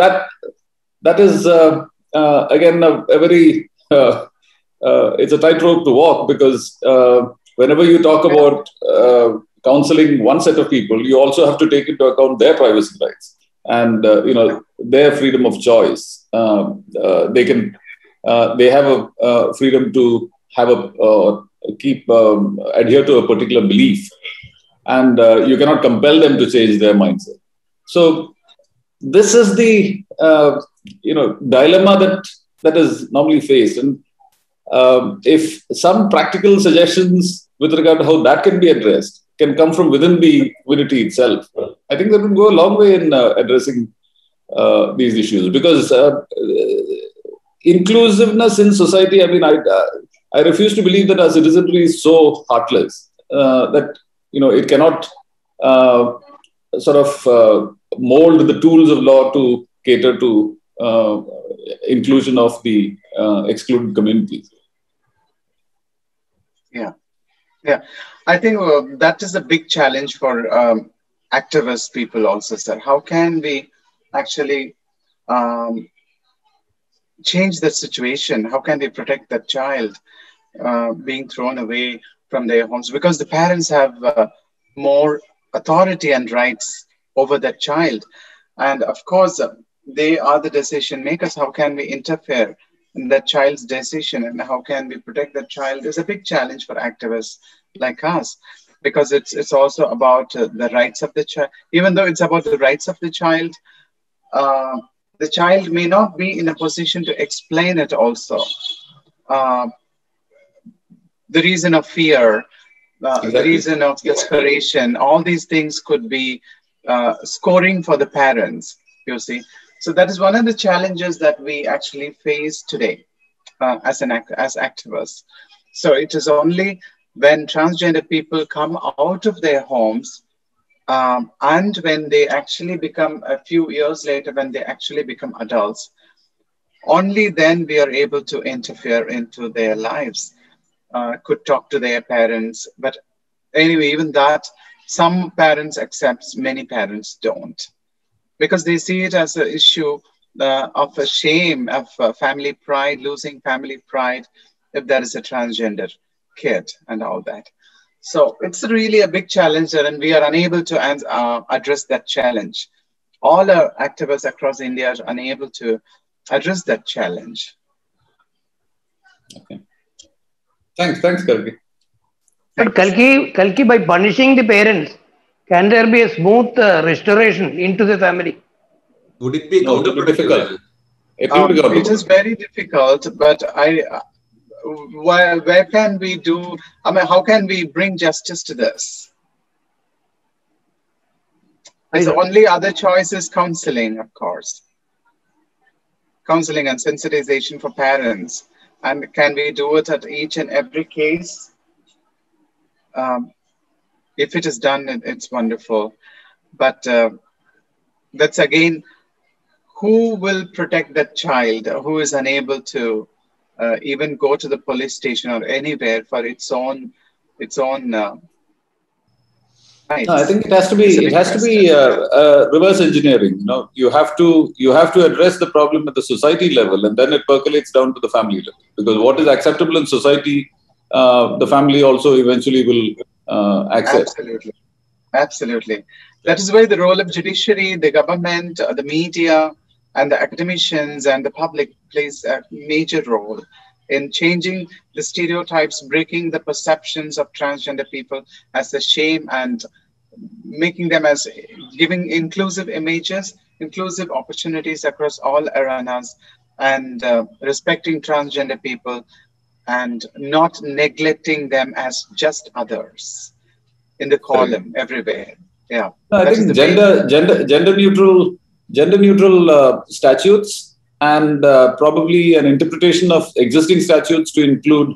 that is again, a very, it's a tightrope to walk, because whenever you talk about counseling one set of people, you also have to take into account their privacy rights and, you know, their freedom of choice. They have a freedom to have adhere to a particular belief, and you cannot compel them to change their mindset. So this is the dilemma that is normally faced. And if some practical suggestions with regard to how that can be addressed can come from within the community itself, I think that would go a long way in addressing these issues, because inclusiveness in society, I refuse to believe that our citizenry is so heartless that, it cannot mold the tools of law to cater to inclusion of the excluded communities. Yeah. I think that is a big challenge for activist people also, sir. How can we actually change the situation? How can we protect the child being thrown away from their homes? Because the parents have more authority and rights over that child. And of course, they are the decision makers. How can we interfere in that child's decision, and how can we protect that child is a big challenge for activists like us, because it's also about the rights of the child. Even though it's about the rights of the child may not be in a position to explain it also. The reason of fear, the reason of desperation, all these things could be scoring for the parents, you see. So that is one of the challenges that we actually face today as activists. So it is only when transgender people come out of their homes and when they actually become, a few years later, when they actually become adults, only then we are able to interfere into their lives, could talk to their parents. But anyway, even that, some parents accept, many parents don't, because they see it as an issue of a shame, of family pride, losing family pride if there is a transgender kid and all that. So it's really a big challenge, and we are unable to address that challenge. All our activists across India are unable to address that challenge. Okay. Thanks, Kalki. But Kalki, by punishing the parents, can there be a smooth restoration into the family? Would it be difficult? It is very difficult, but where can we do? How can we bring justice to this? The only other choice is counseling, of course. Counseling and sensitization for parents. And can we do it at each and every case? If it is done, it's wonderful. But that's again, who will protect that child who is unable to even go to the police station or anywhere for its own rights? No, I think it has to be reverse engineering. You have to address the problem at the society level, and then it percolates down to the family level, because what is acceptable in society, the family also eventually will access. Absolutely. That is why the role of judiciary, the government, the media, and the academicians and the public plays a major role in changing the stereotypes, breaking the perceptions of transgender people as a shame, and making them as giving inclusive images, inclusive opportunities across all arenas, and respecting transgender people, and not neglecting them as just others in the column everywhere. Yeah, no, I think gender neutral statutes, and probably an interpretation of existing statutes to include,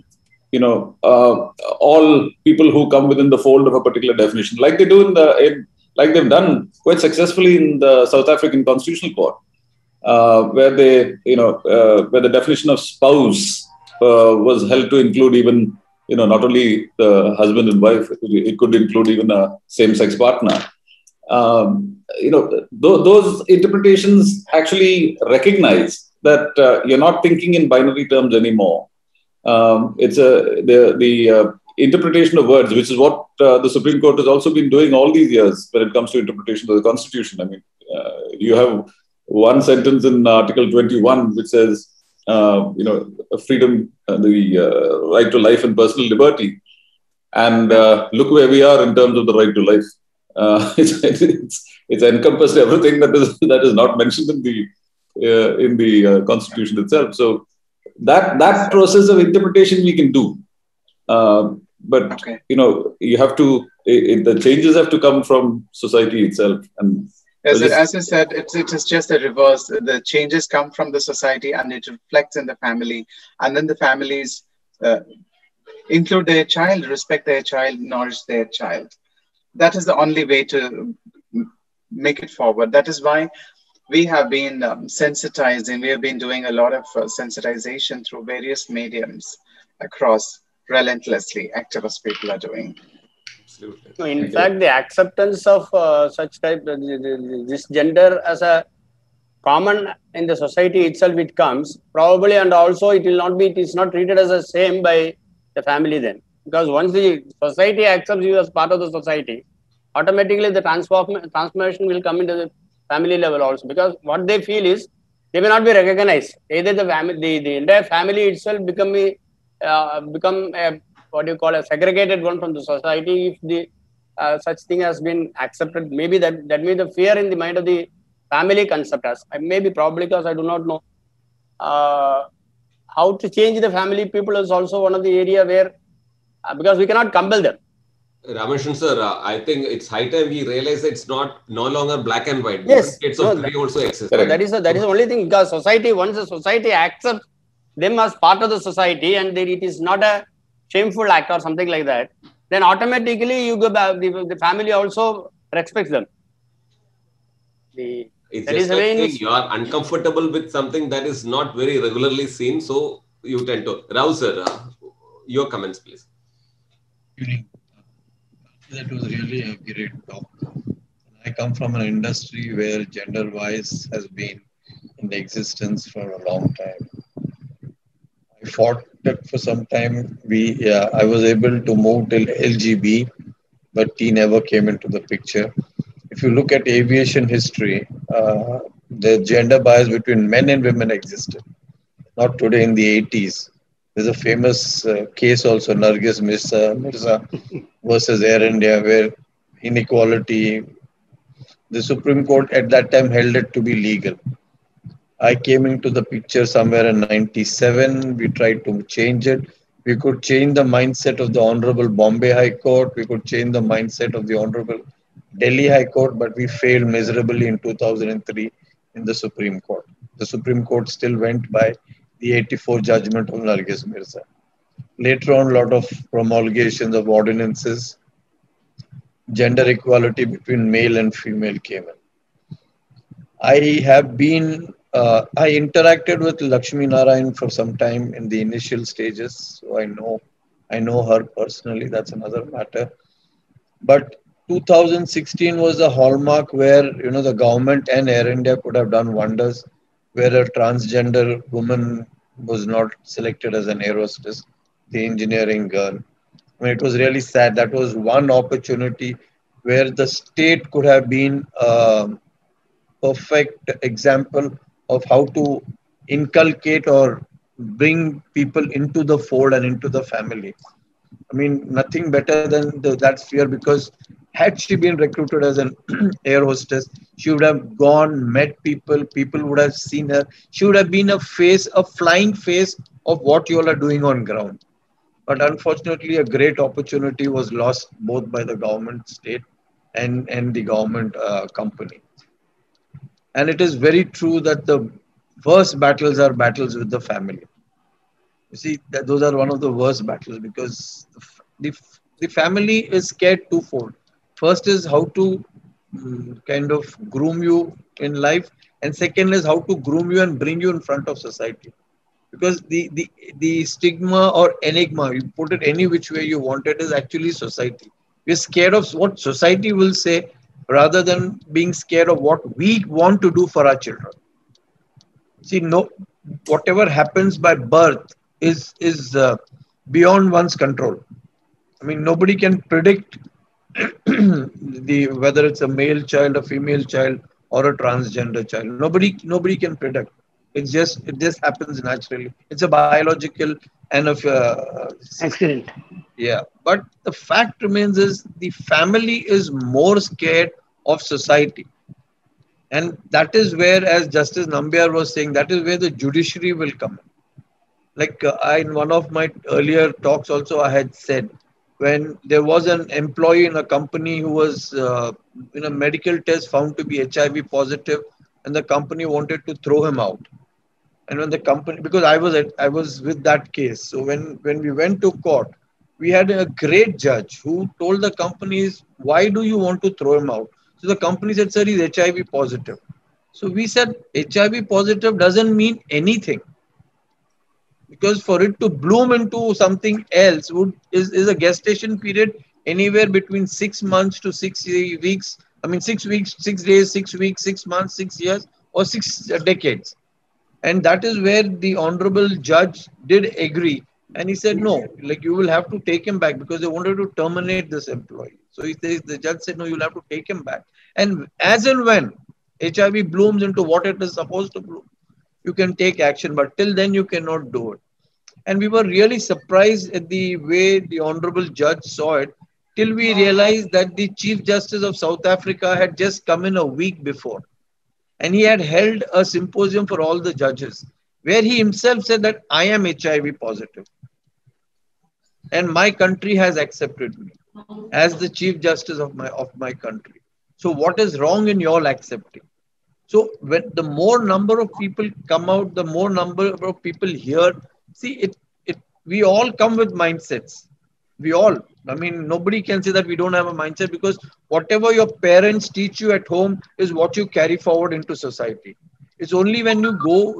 all people who come within the fold of a particular definition, like they do like they've done quite successfully in the South African Constitutional Court, where they, where the definition of spouse was held to include even, not only the husband and wife, it could include even a same-sex partner. Those interpretations actually recognize that you're not thinking in binary terms anymore. The interpretation of words, which is what the Supreme Court has also been doing all these years when it comes to interpretation of the Constitution. You have one sentence in Article 21 which says, freedom, the right to life and personal liberty. And look where we are in terms of the right to life. It's encompassed everything that is not mentioned in the in the constitution itself. So that process of interpretation we can do, but okay. You know, you have to the changes have to come from society itself. And as I said, it is just the reverse. The changes come from the society and it reflects in the family, and then the families include their child, respect their child, nourish their child. That is the only way to make it forward. That is why we have been sensitizing. We have been doing a lot of sensitization through various mediums across relentlessly. Activist people are doing. Absolutely. So in fact, the acceptance of such type, this gender as a common in the society itself, it comes probably, and also it will not be, it is not treated as the same by the family then. Because once the society accepts you as part of the society, automatically the transformation will come into the family level also. Because what they feel is they may not be recognized. Either the entire family itself become a, what do you call, a segregated one from the society. If the such thing has been accepted, maybe that may be the fear in the mind of the family concept as maybe probably, because I do not know how to change the family people is also one of the area where. Because we cannot compel them. Ramushan sir, I think it's high time we realize it's no longer black and white. Yes. It's no, that, also exist. So that is the only thing, because society, once the society accepts them as part of the society and that it is not a shameful act or something like that, then automatically you go back, the family also respects them. It's just like you are uncomfortable with something that is not very regularly seen, so you tend to. Rao sir, your comments please. That was really a great talk. I come from an industry where gender bias has been in existence for a long time. I fought that for some time. I was able to move till LGB, but T never came into the picture. If you look at aviation history, the gender bias between men and women existed. Not today in the 80s. There's a famous case also, Nargis Mirza versus Air India, where inequality, the Supreme Court at that time held it to be legal. I came into the picture somewhere in 97. We tried to change it. We could change the mindset of the Honorable Bombay High Court. We could change the mindset of the Honorable Delhi High Court, but we failed miserably in 2003 in the Supreme Court. The Supreme Court still went by the 84 judgment of Nargis Mirza. Later on, a lot of promulgations of ordinances, gender equality between male and female came in. I interacted with Lakshmi Narayan for some time in the initial stages, so I know her personally, that's another matter. But 2016 was a hallmark where, you know, the government and Air India could have done wonders, where a transgender woman was not selected as an aerostess, the engineering girl. I mean, it was really sad. That was one opportunity where the state could have been a perfect example of how to inculcate or bring people into the fold and into the family. I mean, nothing better than that fear, because had she been recruited as an air hostess, she would have gone, met people, people would have seen her. She would have been a face, a flying face of what you all are doing on ground. But unfortunately, a great opportunity was lost both by the government, state, and the government company. And it is very true that the worst battles are battles with the family. You see, those are one of the worst battles, because the family is scared twofold. First is how to kind of groom you in life, and second is how to groom you and bring you in front of society. Because the stigma or enigma, you put it any which way you want it, is actually society. We're scared of what society will say rather than being scared of what we want to do for our children. See, no, whatever happens by birth is beyond one's control. I mean, nobody can predict whether it's a male child, a female child, or a transgender child. Nobody can predict. It just happens naturally. It's a biological and accident. Yeah, but the fact remains is the family is more scared of society. And that is where, as Justice Nambiar was saying, that is where the judiciary will come in. Like in one of my earlier talks also, I had said, when there was an employee in a company who was in a medical test found to be HIV positive, and the company wanted to throw him out. And when the company, because I was with that case. So when we went to court, we had a great judge who told the companies, why do you want to throw him out? So the company said, sir, he's HIV positive. So we said, HIV positive doesn't mean anything. Because for it to bloom into something else is a gestation period anywhere between 6 months to 6 weeks. I mean, 6 weeks, 6 days, 6 weeks, 6 months, 6 years, or 6 decades. And that is where the honorable judge did agree. And he said, no, like you will have to take him back because they wanted to terminate this employee. So the judge said, no, you'll have to take him back. And as and when HIV blooms into what it is supposed to bloom, you can take action. But till then, you cannot do it. And we were really surprised at the way the honorable judge saw it, till we realized that the Chief Justice of South Africa had just come in a week before. And he had held a symposium for all the judges, where he himself said that I am HIV positive. And my country has accepted me as the Chief Justice of my country. So what is wrong in your accepting? So when the more number of people come out, the more number of people hear. See, we all come with mindsets. We all. I mean, nobody can say that we don't have a mindset, because whatever your parents teach you at home is what you carry forward into society. It's only when you go,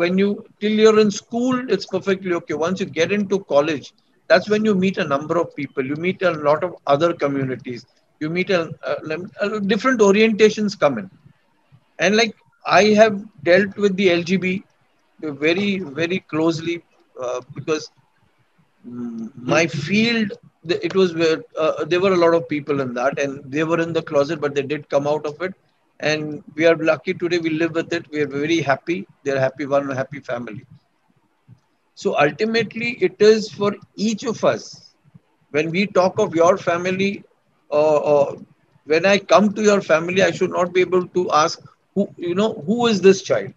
till you're in school, it's perfectly okay. Once you get into college, that's when you meet a number of people. You meet a lot of other communities. You meet different orientations come in. And like I have dealt with the LGBT very, very closely because my field, it was where there were a lot of people in that, and they were in the closet, but they did come out of it. And we are lucky today, we live with it. We are very happy. They're happy, one happy family. So ultimately, it is for each of us. When we talk of your family, or when I come to your family, I should not be able to ask, who is this child?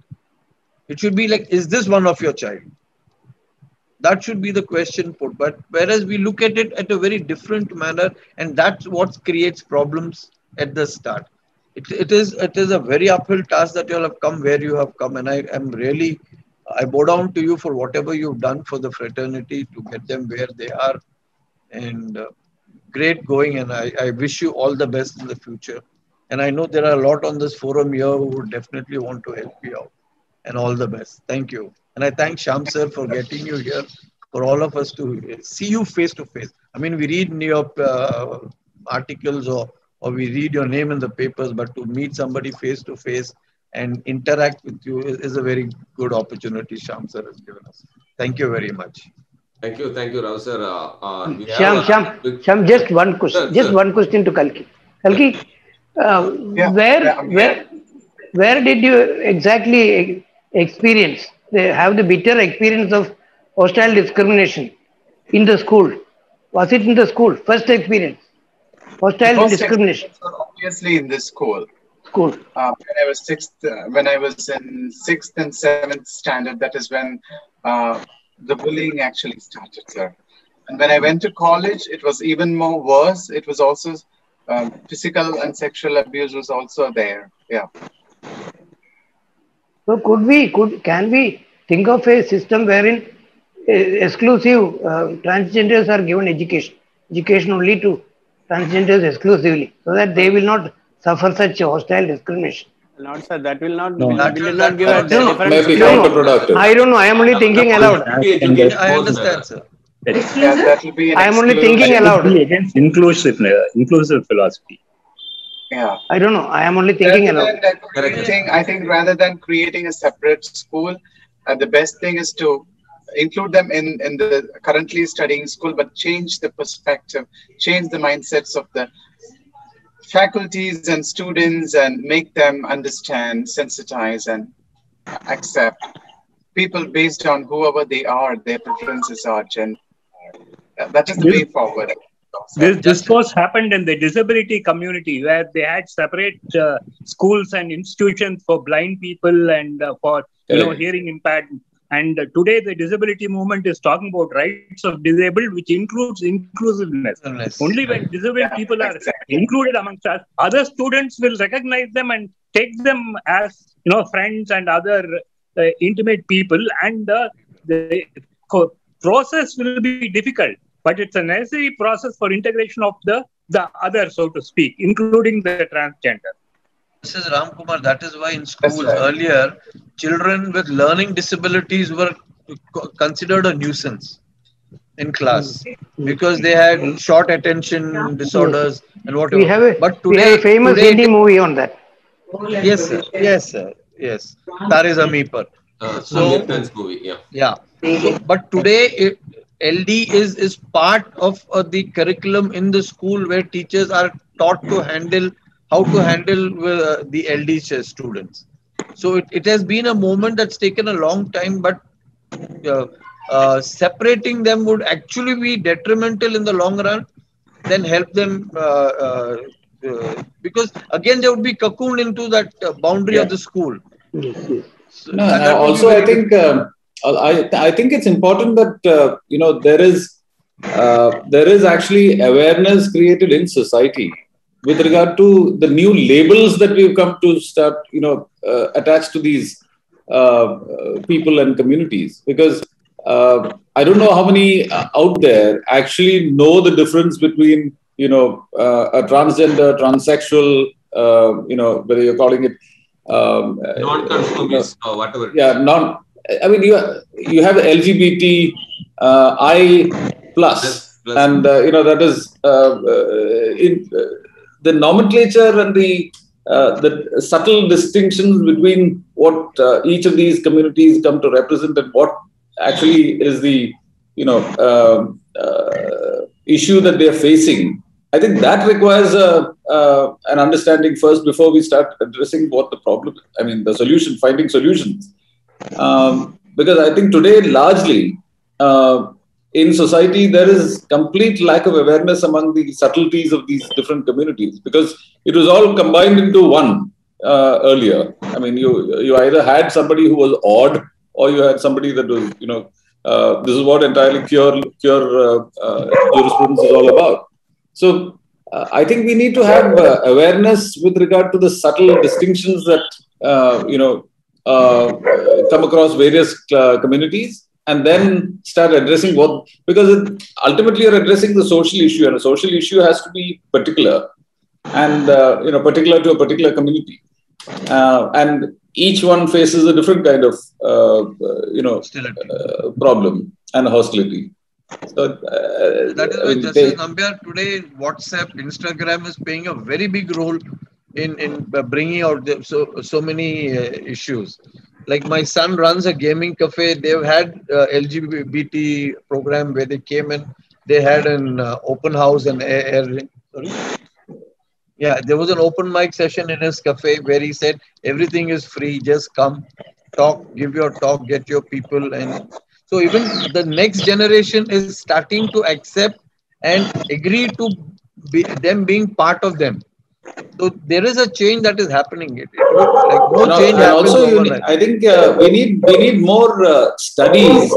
It should be like, is this one of your child? That should be the question put. But whereas we look at it at a very different manner, and that's what creates problems at the start. It is a very uphill task that you all have come where you have come. And I bow down to you for whatever you've done for the fraternity to get them where they are. And great going. And I wish you all the best in the future. And I know there are a lot on this forum here who would definitely want to help you out. And all the best. Thank you. And I thank Shyam sir for getting you here, for all of us to see you face to face. I mean, we read your articles or we read your name in the papers, but to meet somebody face to face and interact with you is a very good opportunity Shyam sir has given us. Thank you very much. Thank you, Rao sir. Shyam, just one question. Sir, one question to Kalki. Kalki, where did you exactly experience? They have the bitter experience of hostile discrimination in the school. Was it in the school? First experience. Hostile discrimination. Obviously in the school. When I was in 6th and 7th standard, that is when the bullying actually started, sir. And when I went to college, it was even more worse. It was also physical and sexual abuse was also there. Yeah. So can we think of a system wherein exclusive transgenders are given education only to transgenders exclusively, so that they will not suffer such hostile discrimination? Not sir, that will not. No. That will not give a difference. Maybe counterproductive. I don't know. I am only thinking aloud. I understand, sir. I am only thinking aloud. Against inclusive philosophy. Yeah, I don't know. I am only thinking aloud. I think rather than creating a separate school, the best thing is to include them in the currently studying school, but change the perspective, change the mindsets of the faculties and students, and make them understand, sensitize, and accept people based on whoever they are, their preferences are, gender. That is the way forward. This was happened in the disability community, where they had separate schools and institutions for blind people and for hearing impaired. And today the disability movement is talking about rights of disabled, which includes inclusiveness. Only when disabled people are included amongst us, other students will recognize them and take them as friends and other intimate people. And the process will be difficult, but it's a necessary process for integration of the other, so to speak, including the transgender. Mrs. Ramkumar, that is why in schools earlier, children with learning disabilities were considered a nuisance in class because they had short attention disorders and whatever. But today, we have a famous Hindi movie on that. Yes, sir. Yes, sir. Yes. Tar Is Zameen Par. But today, LD is part of the curriculum in the school, where teachers are taught to handle the LD students. So it has been a moment that's taken a long time, but separating them would actually be detrimental in the long run, then help them because again they would be cocooned into that boundary of the school. So also, I think I think it's important that there is actually awareness created in society with regard to the new labels that we've come to start, attached to these people and communities. Because I don't know how many out there actually know the difference between, a transgender, transsexual, whether you're calling it non-conformist or whatever. Yeah, you have LGBT I+, and that is the nomenclature and the subtle distinctions between what each of these communities come to represent and what actually is the issue that they are facing. I think that requires an understanding first before we start addressing what the problem is. I mean, the solution, finding solutions, because I think today largely in society, there is complete lack of awareness among the subtleties of these different communities, because it was all combined into one earlier. I mean, you either had somebody who was odd, or you had somebody that was, this is what entirely cure jurisprudence is all about. So I think we need to have awareness with regard to the subtle distinctions that, come across various communities. And then start addressing what, because ultimately you're addressing the social issue, and a social issue has to be particular and, particular to a particular community. And each one faces a different kind of, problem and hostility. So that is why Justice Nambiar today, WhatsApp, Instagram is playing a very big role in bringing out so many issues. Like my son runs a gaming cafe. They've had LGBT program where they came in. They had an open house and there was an open mic session in his cafe where he said everything is free. Just come, talk, give your talk, get your people. And so even the next generation is starting to accept and agree to them being part of them. So there is a change that is happening. I think we need more studies,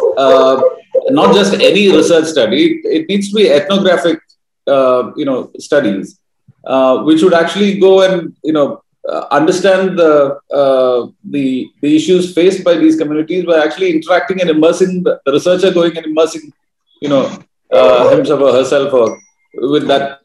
not just any research study. It needs to be ethnographic, studies, which would actually go and understand the issues faced by these communities by actually interacting and immersing the researcher, going and immersing, himself or herself or with that.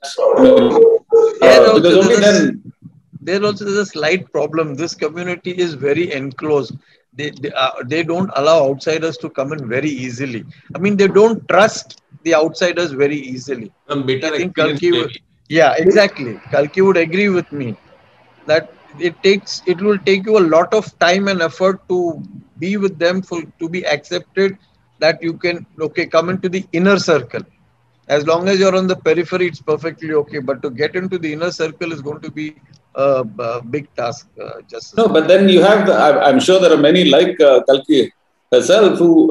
There also is a slight problem. This community is very enclosed. They don't allow outsiders to come in very easily. I mean, they don't trust the outsiders very easily. Kalki would agree with me that it will take you a lot of time and effort to be with them, to be accepted, that you can come into the inner circle. As long as you're on the periphery, it's perfectly okay. But to get into the inner circle is going to be a big task. But then you have, I'm sure there are many like Kalki herself who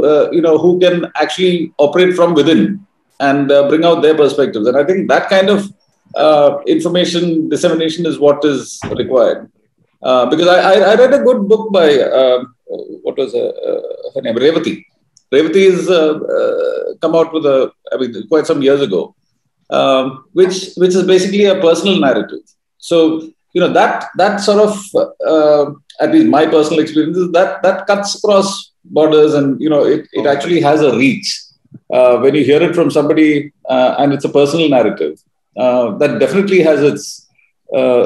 can actually operate from within. and bring out their perspectives. And I think that kind of information dissemination is what is required. Because I read a good book by, what was her name, Revati. Revati has come out with a, quite some years ago, which is basically a personal narrative. So, you know, that sort of, at least my personal experience is that cuts across borders, and, you know, it actually has a reach. When you hear it from somebody and it's a personal narrative, that definitely has its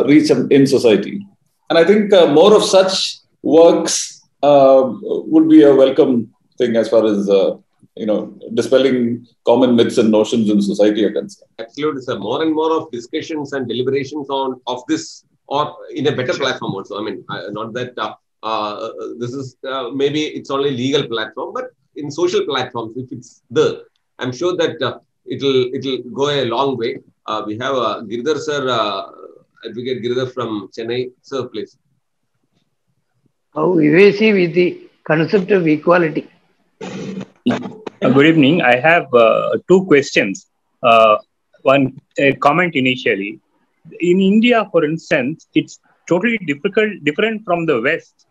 reach in society. And I think more of such works would be a welcome thing as far as, you know, dispelling common myths and notions in society are concerned. Absolutely, sir. More and more of discussions and deliberations of this, or in a better platform also. I mean, not that this is, maybe it's only legal platform, but in social platforms, if it's there, I'm sure that it'll go a long way. We have Giridhar sir, Advocate Giridhar from Chennai. Sir, please. How evasive is the concept of equality? Good evening. I have two questions. One comment initially. In India, for instance, it's totally different from the West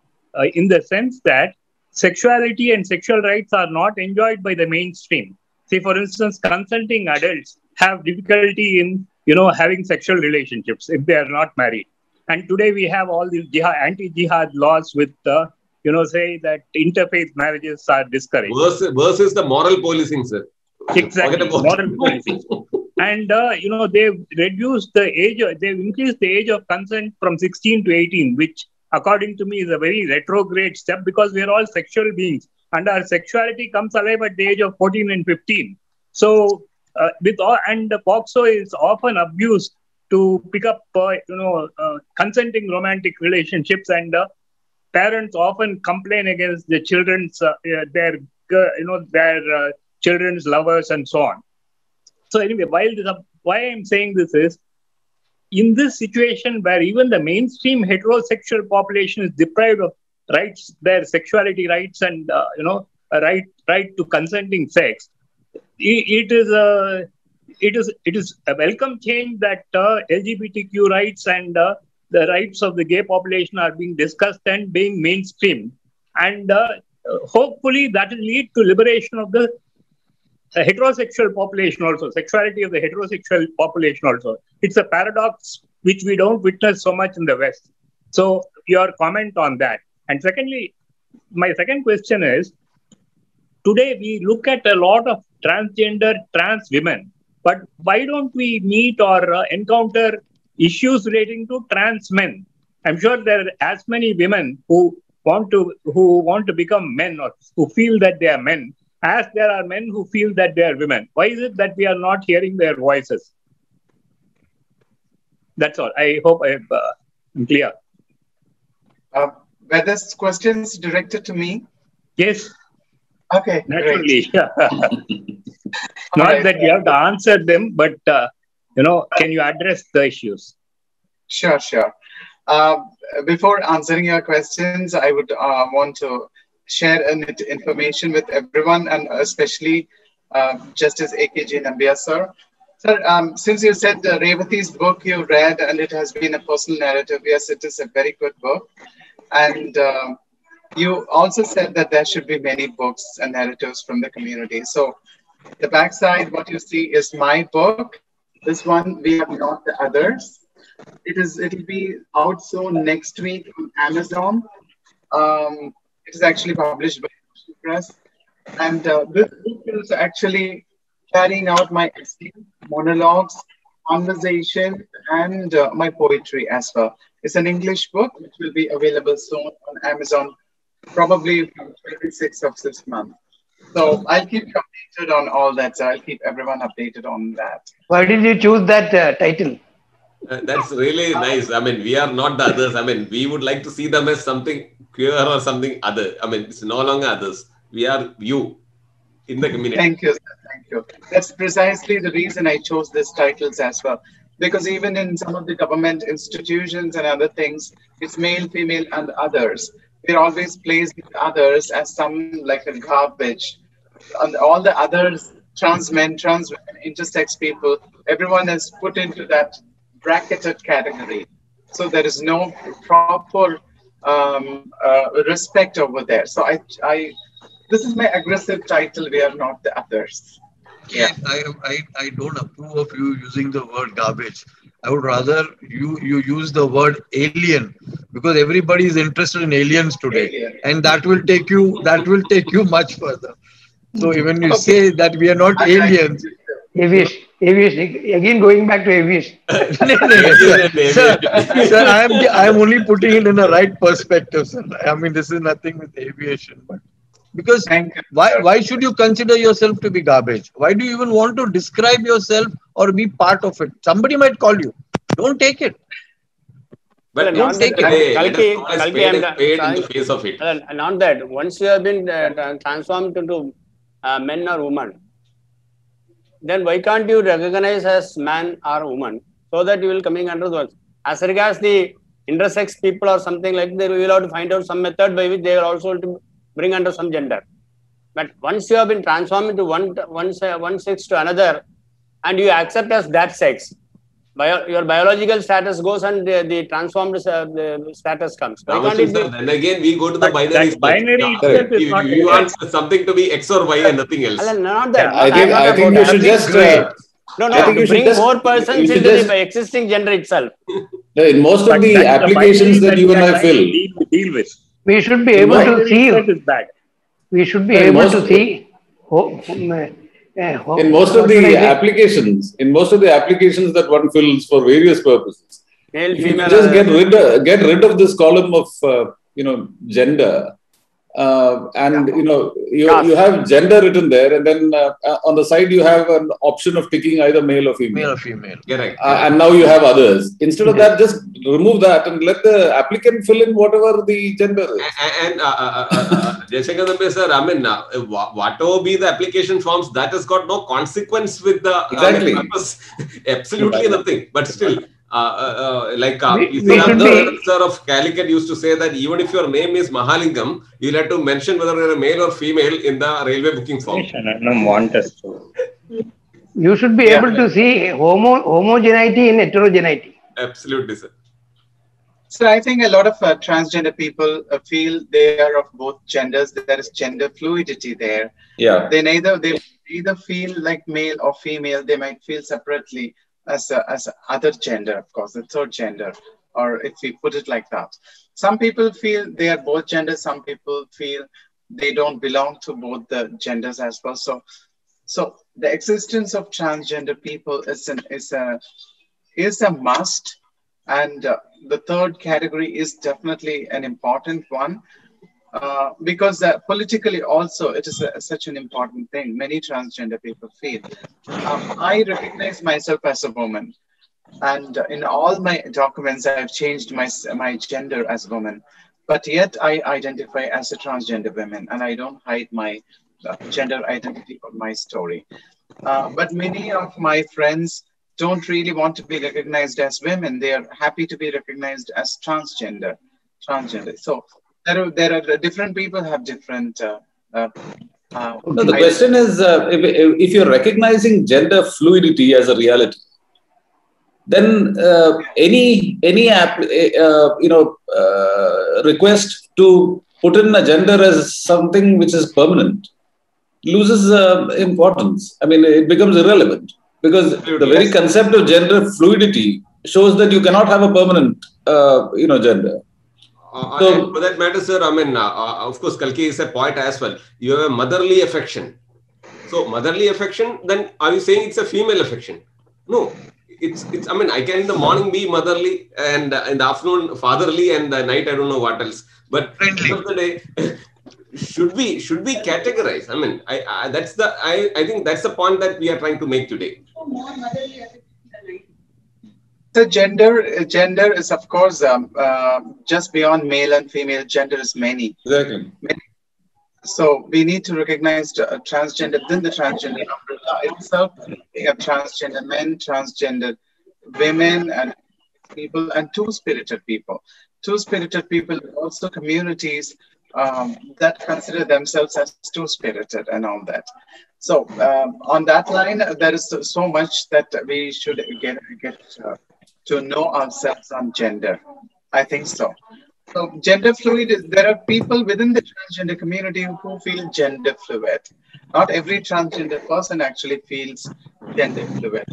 in the sense that sexuality and sexual rights are not enjoyed by the mainstream. Say, for instance, consenting adults have difficulty in, you know, having sexual relationships if they are not married. And today we have all these anti-jihad laws with, you know, say that interfaith marriages are discouraged. Worse is the moral policing, sir. Exactly, moral policing. And, you know, they've reduced the age, they've increased the age of consent from 16 to 18, which according to me is a very retrograde step, because we are all sexual beings and our sexuality comes alive at the age of 14 and 15. So, and POXO is often abused to pick up, you know, consenting romantic relationships, and parents often complain against the children's, their children's lovers and so on. So anyway, why I'm saying this is, in this situation where even the mainstream heterosexual population is deprived of rights, their sexuality rights, and, you know, a right to consenting sex, it is a welcome change that LGBTQ rights and the rights of the gay population are being discussed and being mainstreamed. And hopefully that will lead to liberation of the heterosexual population also, sexuality of the heterosexual population also. It's a paradox which we don't witness so much in the West. So your comment on that. And secondly, my second question is, today we look at a lot of transgender, trans women, but why don't we meet or encounter issues relating to trans men? I'm sure there are as many women who want to become men, or who feel that they are men, as there are men who feel that they are women. Why is it that we are not hearing their voices? That's all. I hope I am clear. Were this questions directed to me? Yes. Okay. Naturally. Not that you have to answer them, but, you know, can you address the issues? Sure, sure. Before answering your questions, I would want to share information with everyone, and especially Justice A.K.J. Nambiar, sir. Sir, since you said Revati's book you read and it has been a personal narrative, yes, it is a very good book. And you also said that there should be many books and narratives from the community. So the backside, what you see is my book. This one, we have not the others. It'll be out soon next week on Amazon. It is actually published by the press, and this book is actually carrying out my essays, monologues, conversation, and my poetry as well. It's an English book which will be available soon on Amazon, probably from 26th of this month. So I'll keep you updated on all that. So I'll keep everyone updated on that. Why did you choose that title? That's really nice. I mean, we are not the others. I mean, we would like to see them as something queer or something other. I mean, it's no longer others. We are you in the community. Thank you, sir. Thank you. That's precisely the reason I chose these titles as well. Because even in some of the government institutions and other things, it's male, female, and others. We're always placed with others as some like a garbage. And all the others trans men, trans women, intersex people, everyone is put into that bracketed category. So there is no proper respect over there. So I this is my aggressive title, we are not the others. Yeah, I don't approve of you using the word garbage. I would rather you use the word alien, because everybody is interested in aliens today. Alien. And that will take you much further. So even you say that we are not aliens. Aviation, again going back to aviation. Sir, I am only putting it in the right perspective, sir. I mean, this is nothing with aviation, but because why should you consider yourself to be garbage? Why do you even want to describe yourself or be part of it? Somebody might call you. Don't take it. Well, not that, once you have been transformed into men or woman, then why can't you recognize as man or woman, so that you will coming under those? As regards the intersex people or something like that, we will have to find out some method by which they are also to bring under some gender. But once you have been transformed into one sex to another, and you accept as that sex, your biological status goes and the transformed status comes. Then again, we go to the binary. Binary itself is not. You want something to be X or Y and nothing else. Not that. I think you should just bring more persons into the existing gender itself. No, in most of the applications that you and I fill, deal with. We should be able to see. We should be able to see. In most of the applications that one fills for various purposes, you just get rid of this column of gender, and you have gender written there, and then on the side you have an option of ticking either male or female. Correct. And now you have others. Instead of that, just remove that and let the applicant fill in whatever the gender is. And Jayashankar sir, I mean, whatever be the application forms, that has got no consequence with the purpose. Absolutely nothing. But still. The sir of Calicut used to say that even if your name is Mahalingam, you'll have to mention whether you're a male or female in the railway booking form. You should be able to see homogeneity in heterogeneity. Absolutely, sir. So I think a lot of transgender people feel they are of both genders. There is gender fluidity there. Yeah. They either feel like male or female. They might feel separately. As other gender, of course, the third gender, or if we put it like that. Some people feel they are both genders. Some people feel they don't belong to both the genders as well. So the existence of transgender people is a must, and the third category is definitely an important one, because politically also it is such an important thing. Many transgender people feel. I recognize myself as a woman, and in all my documents I have changed my gender as woman, but yet I identify as a transgender woman, and I don't hide my gender identity or my story. But many of my friends don't really want to be recognized as women. They are happy to be recognized as transgender. So There are different people have different. No, the question is, if you're recognizing gender fluidity as a reality, then any request to put in a gender as something which is permanent loses importance. I mean, it becomes irrelevant, because the very concept of gender fluidity shows that you cannot have a permanent gender. So, for that matter, sir, I mean, of course, Kalki is a poet as well. You have a motherly affection. So, motherly affection, then are you saying it's a female affection? No. It's. I mean, I can in the morning be motherly, and in the afternoon fatherly, and the night I don't know what else. But friendly. End of the day, should we categorize? I mean, I think that's the point that we are trying to make today. More motherly affection. So gender is, of course, just beyond male and female. Gender is many. Exactly. So we need to recognize transgender within the transgender umbrella itself. We have transgender men, transgender women, and people, and two-spirited people. Two-spirited people are also communities that consider themselves as two-spirited and all that. So on that line, there is so much that we should get to know ourselves on gender. I think so. So gender fluid, there are people within the transgender community who feel gender fluid. Not every transgender person actually feels gender fluid.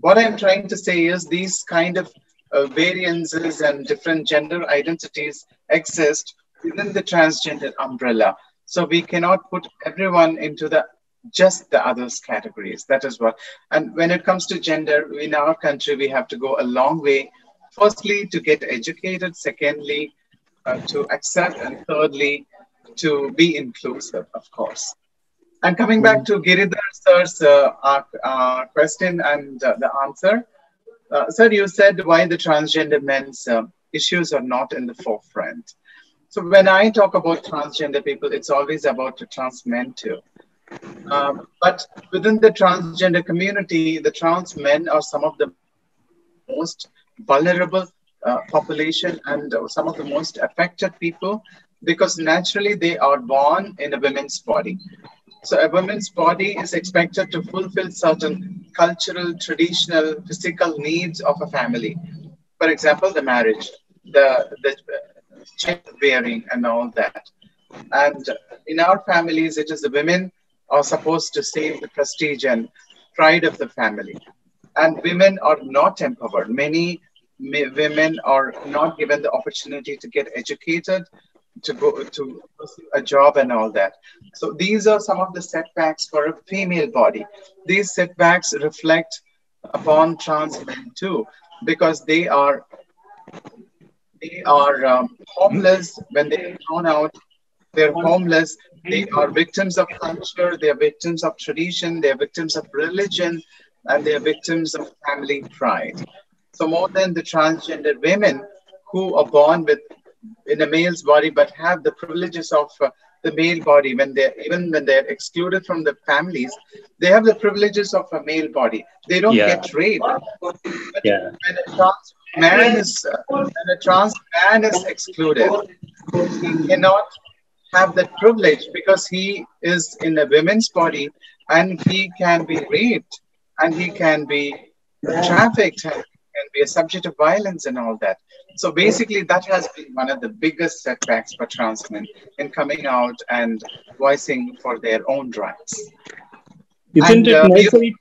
What I'm trying to say is these kind of variances and different gender identities exist within the transgender umbrella. So we cannot put everyone into the just the others categories. That is what. And when it comes to gender, in our country, we have to go a long way. Firstly, to get educated. Secondly, to accept. And thirdly, to be inclusive, of course. And coming back to Giridhar sir's question and the answer, sir, you said why the transgender men's issues are not in the forefront. So when I talk about transgender people, it's always about trans men too. But within the transgender community, the trans men are some of the most vulnerable population and some of the most affected people, because naturally they are born in a woman's body. So a woman's body is expected to fulfill certain cultural, traditional, physical needs of a family. For example, the marriage, the child bearing and all that. And in our families, it is the women are supposed to save the prestige and pride of the family. And women are not empowered. Many women are not given the opportunity to get educated, to go to a job and all that. So these are some of the setbacks for a female body. These setbacks reflect upon trans men too, because they are homeless when they are thrown out. They're homeless. They are victims of culture. They are victims of tradition. They are victims of religion, and they are victims of family pride. So more than the transgender women who are born with in a male's body but have the privileges of the male body, when they even when they're excluded from the families, they have the privileges of a male body. They don't get raped. But when a trans man is excluded, he cannot have that privilege because he is in a woman's body, and he can be raped, and he can be trafficked, and can be a subject of violence and all that. So basically that has been one of the biggest setbacks for trans men in coming out and voicing for their own rights. Isn't it necessary?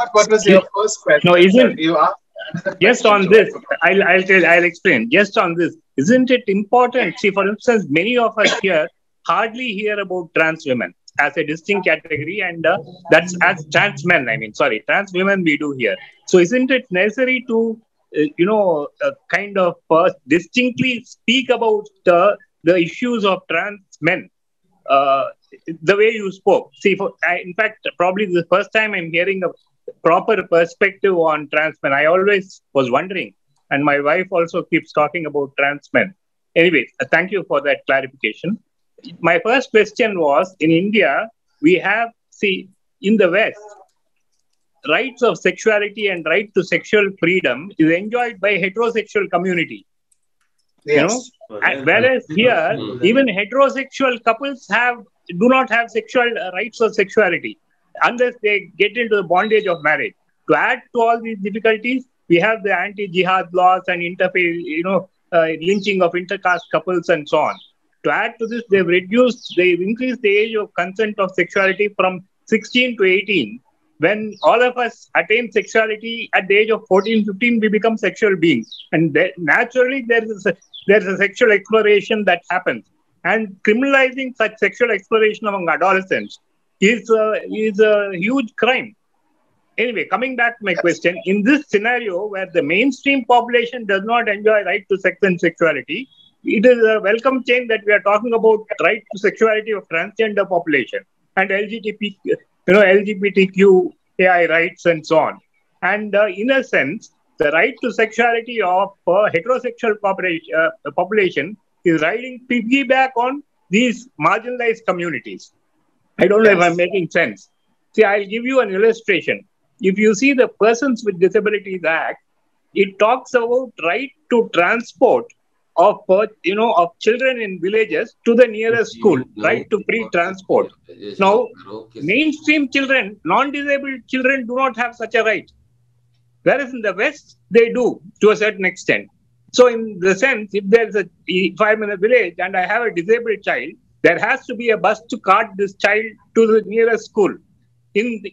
What was your first question? No, isn't you asked? Just on this, I'll explain. Just on this, isn't it important? See, for instance, many of us here hardly hear about trans women as a distinct category, and that's as trans men. I mean, sorry, trans women we do hear. So, isn't it necessary to, kind of distinctly speak about the issues of trans men? The way you spoke. See, in fact, probably the first time I'm hearing a proper perspective on trans men. I always was wondering, and my wife also keeps talking about trans men. Anyway, thank you for that clarification. My first question was, in India, we have, see, in the West, rights of sexuality and right to sexual freedom is enjoyed by heterosexual community. Yes. You know? And whereas here, even heterosexual couples do not have sexual rights or sexuality, unless they get into the bondage of marriage. To add to all these difficulties, we have the anti-jihad laws and lynching of intercaste couples and so on. To add to this, they've increased the age of consent of sexuality from 16 to 18. When all of us attain sexuality at the age of 14, 15, we become sexual beings. And naturally, there's a sexual exploration that happens. And criminalizing such sexual exploration among adolescents is a huge crime. Anyway, coming back to my question, in this scenario where the mainstream population does not enjoy right to sex and sexuality, it is a welcome change that we are talking about right to sexuality of transgender population and LGBTQ AI rights and so on. And in a sense, the right to sexuality of heterosexual population is riding piggyback on these marginalized communities. I don't know if I'm making sense. See, I'll give you an illustration. If you see the Persons with Disabilities Act, it talks about right to transport of children in villages to the nearest school, right, to free transport. Now, mainstream children, non-disabled children do not have such a right. Whereas in the West, they do to a certain extent. So in the sense, if I'm in a village and I have a disabled child, there has to be a bus to cart this child to the nearest school,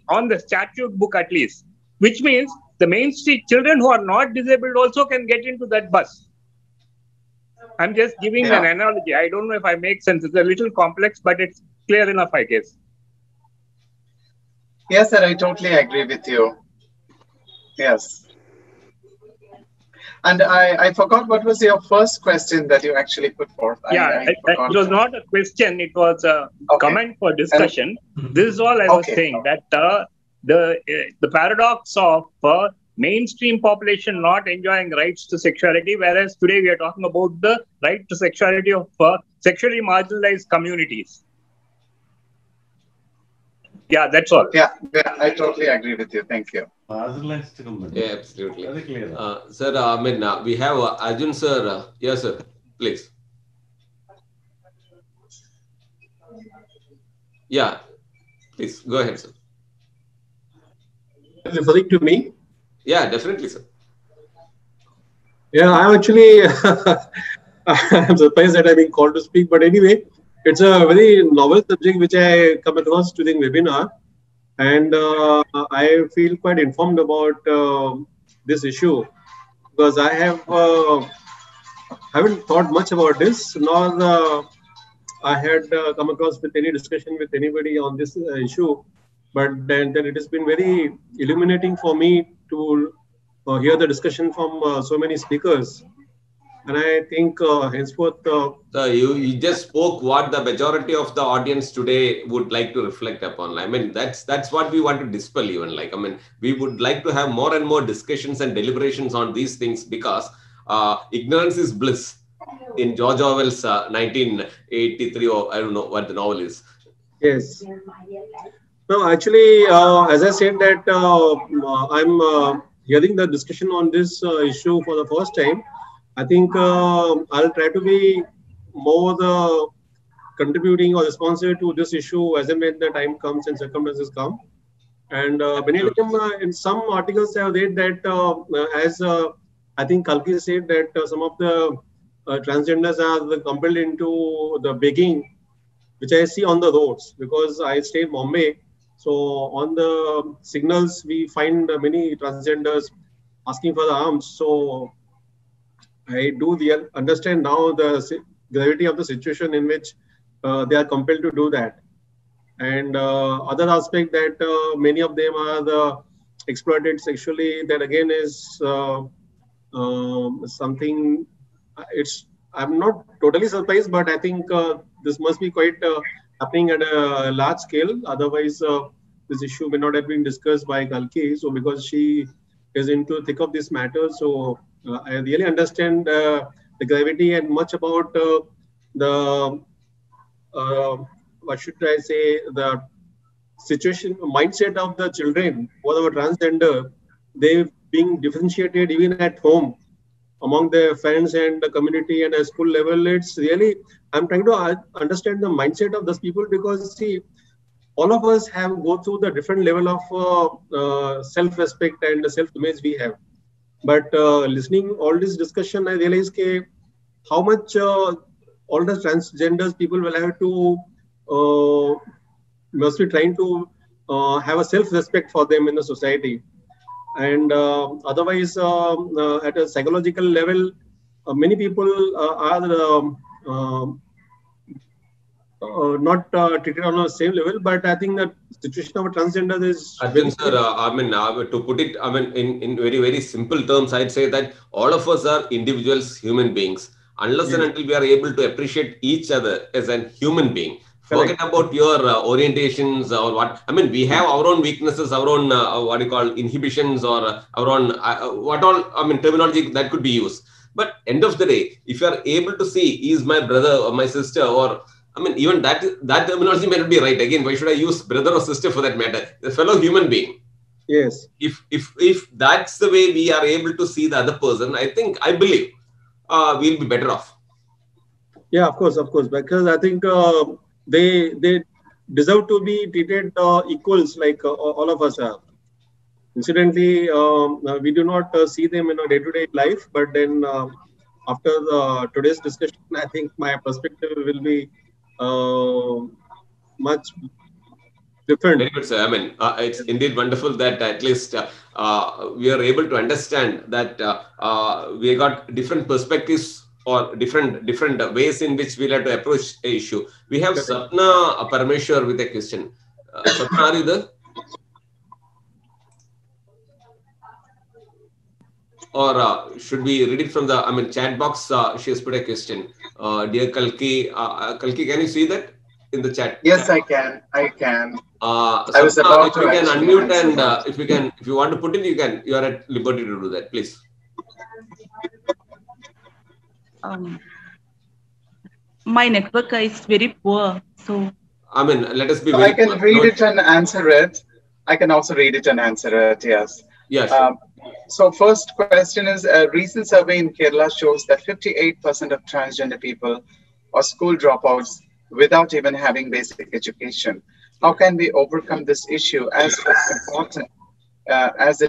on the statute book at least, which means the mainstream children who are not disabled also can get into that bus. I'm just giving an analogy. I don't know if I make sense. It's a little complex, but it's clear enough, I guess. Yes, sir. I totally agree with you. Yes. And I forgot what was your first question that you actually put forth. Yeah, it was not a question. It was a comment for discussion. This is all I was saying, that the paradox of mainstream population not enjoying rights to sexuality, whereas today we are talking about the right to sexuality of sexually marginalized communities. Yeah, that's all. Yeah, I totally agree with you. Thank you. Yeah, absolutely. Very clear. Sir, I mean, we have Arjun sir. Yes, sir. Please. Yeah, please go ahead, sir. Referring to me? Yeah, definitely, sir. Yeah, I'm actually I'm surprised that I'm being called to speak, but anyway, it's a very novel subject which I come across during the webinar, and I feel quite informed about this issue, because I have haven't thought much about this, nor I had come across with any discussion with anybody on this issue. But then it has been very illuminating for me to hear the discussion from so many speakers. And I think henceforth... So you just spoke what the majority of the audience today would like to reflect upon. I mean, that's what we want to dispel even. Like, I mean, we would like to have more and more discussions and deliberations on these things, because ignorance is bliss in George Orwell's 1983, or I don't know what the novel is. Yes. No, actually, as I said that I'm hearing the discussion on this issue for the first time. I think I'll try to be more the contributing or responsive to this issue as and when the time comes and circumstances come. And many of them, in some articles I have read that, as I think Kalki said, that some of the transgenders are compelled into the begging, which I see on the roads, because I stay in Mumbai. So on the signals, we find many transgenders asking for the arms. So I do understand now the gravity of the situation in which they are compelled to do that. And other aspect that many of them are exploited sexually, that again is something, I'm not totally surprised, but I think this must be quite happening at a large scale. Otherwise, this issue may not have been discussed by Kalki. So because she is into thick of this matter, so I really understand the gravity and much about the, what should I say, the situation, mindset of the children who are transgender. They're being differentiated even at home, among their friends and the community and at school level. It's really, I'm trying to understand the mindset of those people, because see, all of us have go through the different level of self-respect and the self-image we have. But listening all this discussion, I realize how much all the transgenders people will have to, must be trying to have a self-respect for them in the society. And otherwise, at a psychological level, many people are not treated on the same level. But I think that situation of a transgender is... I think, sir, I mean, to put it, I mean, in very, very simple terms, I'd say that all of us are individuals, human beings, unless and until we are able to appreciate each other as a human being. Forget about your orientations or what. I mean, we have our own weaknesses, our own, what do you call, inhibitions, or our own, what all, I mean, terminology that could be used. But end of the day, if you are able to see, is my brother or my sister, or, I mean, even that terminology may not be right. Again, why should I use brother or sister for that matter? The fellow human being. Yes. If that's the way we are able to see the other person, I believe we'll be better off. Yeah, of course, because I think they deserve to be treated equals like all of us are. Incidentally, we do not see them in our day-to-day life, but then after today's discussion, I think my perspective will be much different. Very good, sir. I mean, it's indeed wonderful that at least we are able to understand that we got different perspectives or different ways in which we'll have to approach a issue. We have Sapna Parameshwar with a question. Sapna, are you there? Or should we read it from the chat box? She has put a question. Dear Kalki, Kalki, can you see that in the chat? Yes, I can. I was about to. If you can unmute and if you want to put it, you can. You are at liberty to do that, please. My network is very poor, so let us be. So I can read it and answer it. I can also read it and answer it. Yes. Yes. So first question is, a recent survey in Kerala shows that 58% of transgender people are school dropouts without even having basic education. How can we overcome this issue as it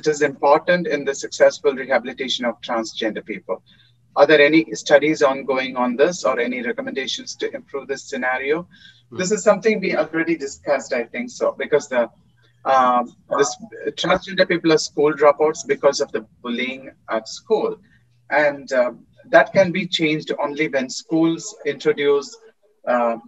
is important in the successful rehabilitation of transgender people? Are there any studies ongoing on this or any recommendations to improve this scenario? Mm-hmm. This is something we already discussed, I think so, because the transgender people are school dropouts because of the bullying at school, and that can be changed only when schools introduce the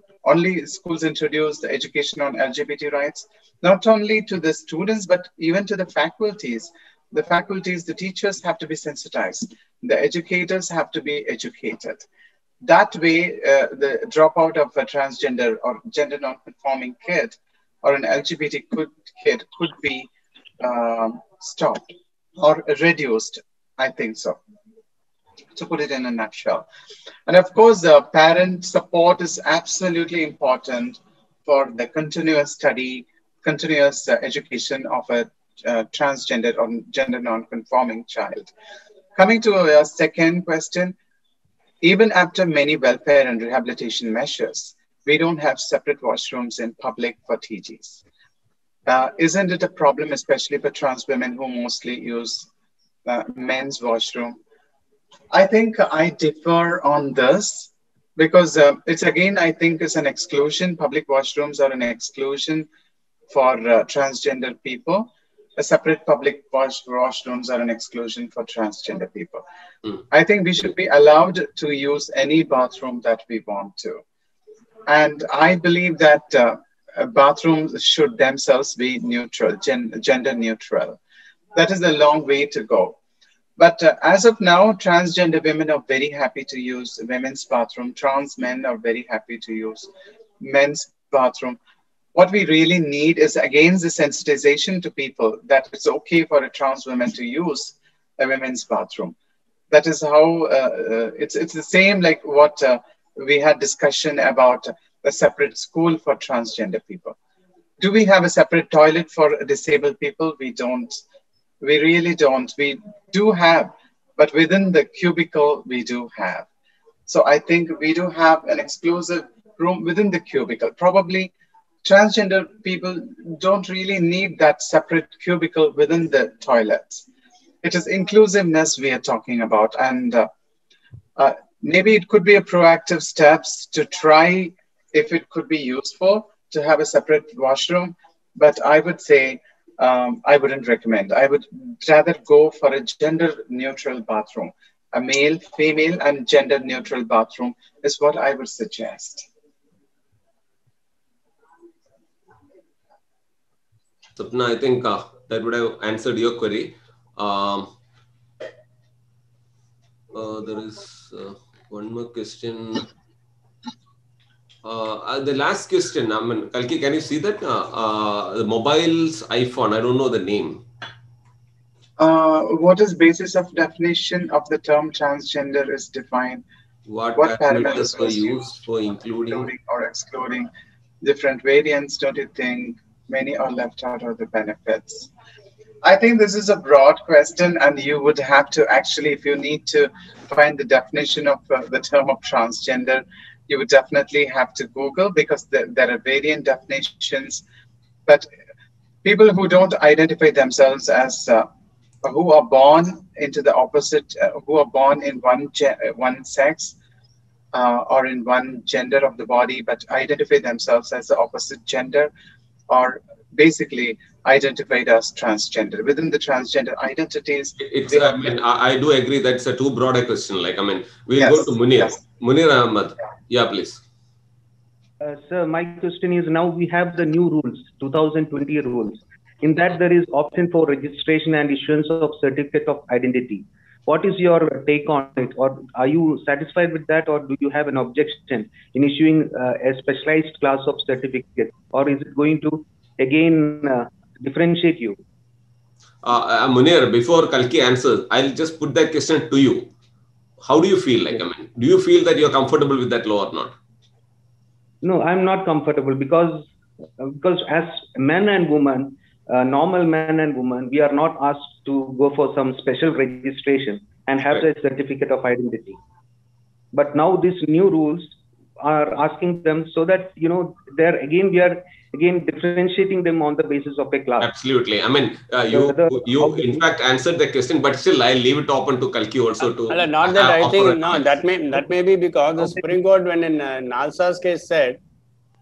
education on LGBT rights, not only to the students but even to the faculties. The faculties, the teachers have to be sensitized. The educators have to be educated. That way, the dropout of a transgender or gender non-conforming kid or an LGBT kid could be stopped or reduced, I think so, to put it in a nutshell. And of course, parent support is absolutely important for the continuous study, continuous education of a transgender or gender non-conforming child. Coming to a second question, even after many welfare and rehabilitation measures, we don't have separate washrooms in public for TGs. Isn't it a problem, especially for trans women who mostly use men's washroom? I think I differ on this because it's again, I think it's an exclusion. Public washrooms are an exclusion for transgender people. A separate public washrooms are an exclusion for transgender people. Mm. I think we should be allowed to use any bathroom that we want to. And I believe that bathrooms should themselves be neutral, gender neutral. That is a long way to go. But as of now, transgender women are very happy to use women's bathroom. Trans men are very happy to use men's bathroom. What we really need is, again, the sensitization to people that it's okay for a trans woman to use a women's bathroom. That is how it's the same like what... we had discussion about a separate school for transgender people. Do we have a separate toilet for disabled people? We don't. We really don't. We do have, but within the cubicle, we do have. So I think we do have an exclusive room within the cubicle. Probably transgender people don't really need that separate cubicle within the toilets. It is inclusiveness we are talking about. And maybe it could be a proactive steps to try if it could be useful to have a separate washroom. But I would say I wouldn't recommend. I would rather go for a gender neutral bathroom. A male, female and gender neutral bathroom is what I would suggest. Sapna, I think that would have answered your query. There is... one more question. The last question, Kalki, can you see that? The mobile's iPhone, I don't know the name. What is basis of definition of the term transgender is defined? What parameters are used for including or excluding different variants? Don't you think many are left out of the benefits? I think this is a broad question, and you would have to actually, if you need to find the definition of the term of transgender, you would definitely have to Google, because there are variant definitions. But people who don't identify themselves as who are born into the opposite, who are born in one sex or in one gender of the body, but identify themselves as the opposite gender, or basically identified as transgender. Within the transgender identities, I do agree that's a too broad a question. Like, I mean, we'll go to Munir. Yes. Munir Ahmad. Yeah, please. Sir, my question is, now we have the new rules, 2020 rules. In that, there is option for registration and issuance of certificate of identity. What is your take on it? Or are you satisfied with that? Or do you have an objection in issuing a specialized class of certificate? Or is it going to, again, differentiate you? Munir, before Kalki answers, I'll just put that question to you. How do you feel? Like, I mean, do you feel that you're comfortable with that law or not? No, I'm not comfortable, because as men and women, normal men and women, we are not asked to go for some special registration and have a certificate of identity. But now these new rules are asking them, so that, you know, there again we are again differentiating them on the basis of a class. Absolutely. I mean, you in fact answered the question, but still I'll leave it open to Kalki also to. Not that I think no. That may be because the Supreme Court, when in NALSA's case, said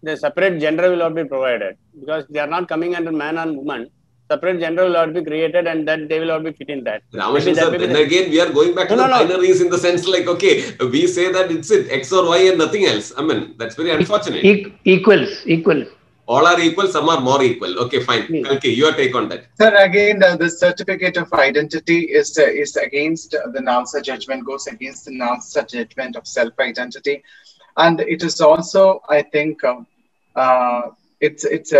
the separate gender will not be provided, because they are not coming under man and woman. Separate gender will not be created, and that they will not be fit in that. Ramushan sir, then again, we are going back to the binaries in the sense, like, okay, we say that it's it, X or Y and nothing else. I mean, that's very unfortunate. Equal. All are equal, some are more equal. Okay, fine. Yes. Okay, your take on that. Sir, again, the certificate of identity is against the NALSA judgment, goes against the NALSA judgment of self-identity. And it is also, I think, it's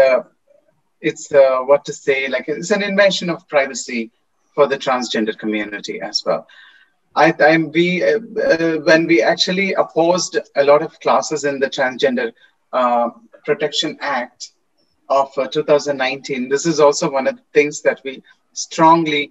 an invention of privacy for the transgender community as well. When we actually opposed a lot of classes in the Transgender Protection Act of 2019, this is also one of the things that we strongly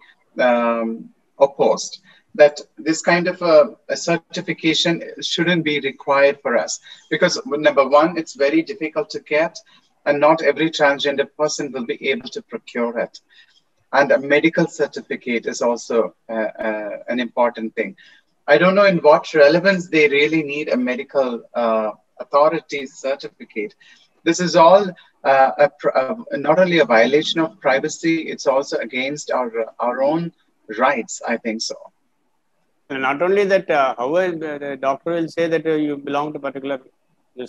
opposed, that this kind of a certification shouldn't be required for us, because number one, it's very difficult to get, and not every transgender person will be able to procure it. And a medical certificate is also an important thing. I don't know in what relevance they really need a medical authority certificate. This is all not only a violation of privacy, it's also against our own rights, I think so. And not only that, however, the doctor will say that you belong to a particular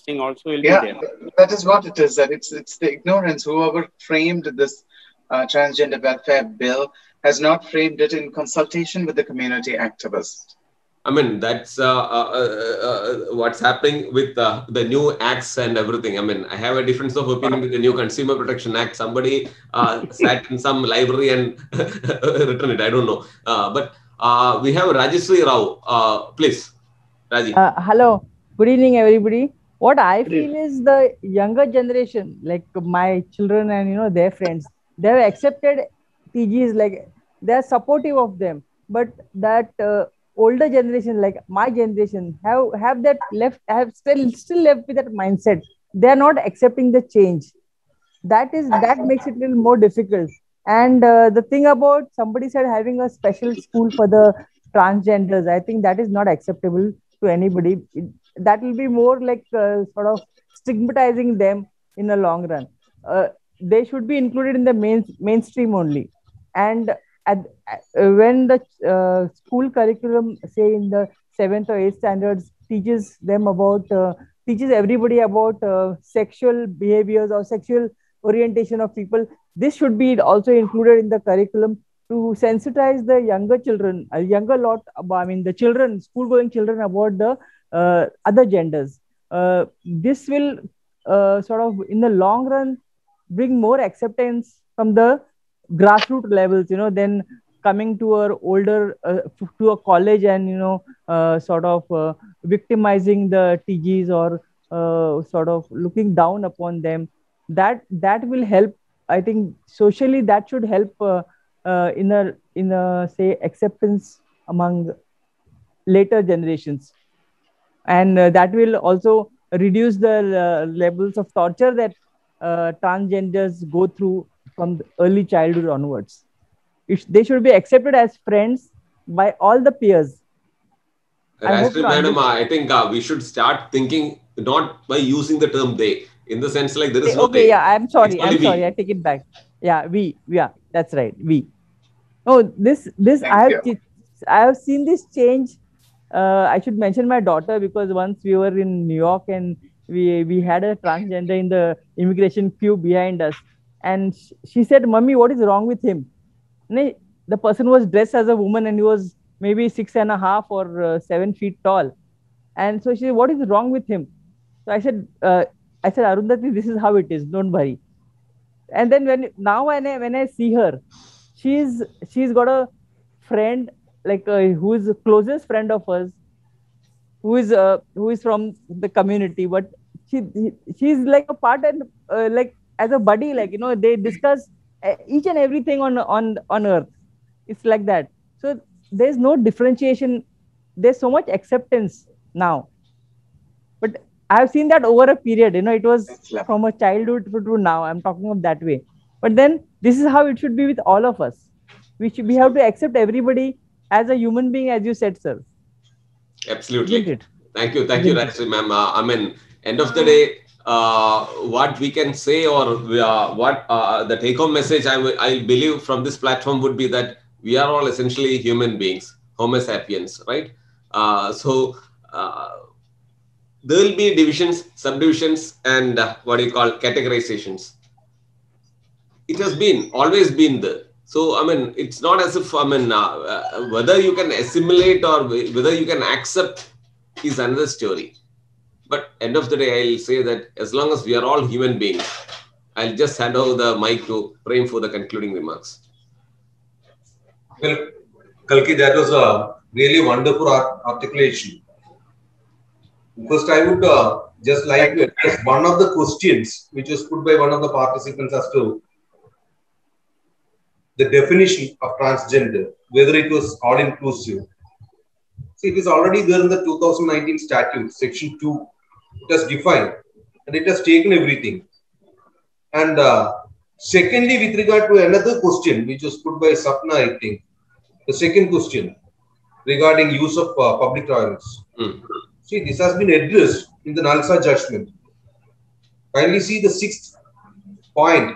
thing also will be there. That is what it is. That it's the ignorance. Whoever framed this transgender welfare bill has not framed it in consultation with the community activists. I mean, that's what's happening with the new acts and everything. I mean, I have a difference of opinion with the new Consumer Protection Act. Somebody sat in some library and written it. I don't know. But we have Rajeshri Rao. Please, Raji. Hello. Good evening, everybody. What I feel is the younger generation, like my children and, you know, their friends, they have accepted TGs, like they are supportive of them. But that older generation, like my generation, have still left with that mindset. They are not accepting the change. That makes it a little more difficult. And the thing about, somebody said, having a special school for the transgenders, I think that is not acceptable to anybody. That will be more like sort of stigmatizing them in the long run. They should be included in the mainstream only. And when the school curriculum, say in the 7th or 8th standards, teaches everybody about sexual behaviors or sexual orientation of people, this should be also included in the curriculum to sensitize the younger children, the children, school-going children, about the other genders. This will sort of, in the long run, bring more acceptance from the grassroots levels, you know, than coming to an older, to a college and, you know, sort of victimizing the TGs or sort of looking down upon them. That will help, I think, socially. That should help in acceptance among later generations. And that will also reduce the levels of torture that transgenders go through from early childhood onwards. They should be accepted as friends by all the peers. Rashmi madam, I think we should start thinking not by using the term they, in the sense like there is no they. Okay, yeah, I'm sorry, I take it back. Yeah, that's right, we. Oh, this I have seen this change. I should mention my daughter, because once we were in New York and we had a transgender in the immigration queue behind us, and she said, "Mummy, what is wrong with him?" And the person was dressed as a woman and he was maybe 6.5 or 7 feet tall, and so she said, "What is wrong with him?" So I said, "Arundhati, this is how it is. Don't worry." And then when I see her, she's got a friend, like who is the closest friend of us, who is from the community, but she's like a part and like as a buddy, like, you know, they discuss each and everything on earth. It's like that. So there's no differentiation. There's so much acceptance now. But I've seen that over a period, you know, it was from a childhood to now. I'm talking of that way. But then this is how it should be with all of us. We have to accept everybody as a human being, as you said, sir. Absolutely. Thank you, Rashmi ma'am. I mean, end of the day, what we can say, or what the take-home message I believe from this platform would be that we are all essentially human beings, Homo sapiens, right? So there will be divisions, subdivisions, and categorizations. It has always been there. So, I mean, it's not as if, whether you can assimilate or whether you can accept is another story. But end of the day, I'll say that as long as we are all human beings, I'll just hand over the mic to Prem for the concluding remarks. Well, Kalki, that was a really wonderful articulation. First, I would just like to address one of the questions which was put by one of the participants as to the definition of transgender, whether it was all-inclusive. See, it is already there in the 2019 statute, Section 2. It has defined and it has taken everything. And secondly, with regard to another question, which was put by Sapna, I think, the second question regarding use of public toilets. Mm. See, this has been addressed in the NALSA judgment. Finally, see the sixth point,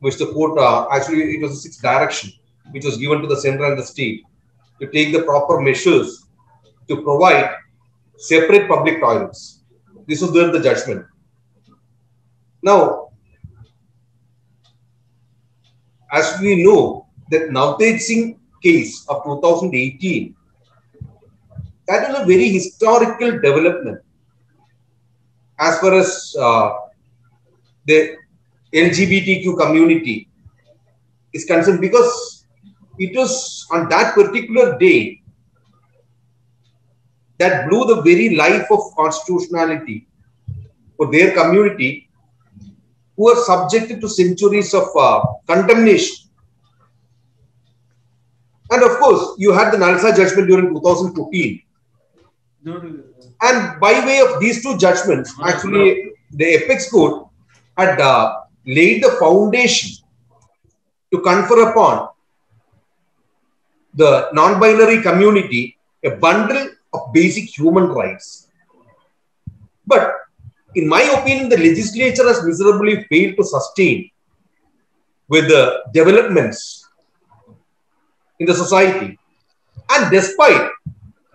which the court, actually it was the sixth direction, which was given to the center and the state to take the proper measures to provide separate public toilets. This was there the judgment. Now, as we know, that Navtej Singh case of 2018, that was a very historical development as far as the LGBTQ community is concerned, because it was on that particular day that blew the very life of constitutionality for their community, who are subjected to centuries of condemnation. And of course, you had the NALSA judgment during 2014. And by way of these two judgments, actually, the apex court had laid the foundation to confer upon the non-binary community a bundle of basic human rights. But in my opinion, the legislature has miserably failed to sustain with the developments in the society. And despite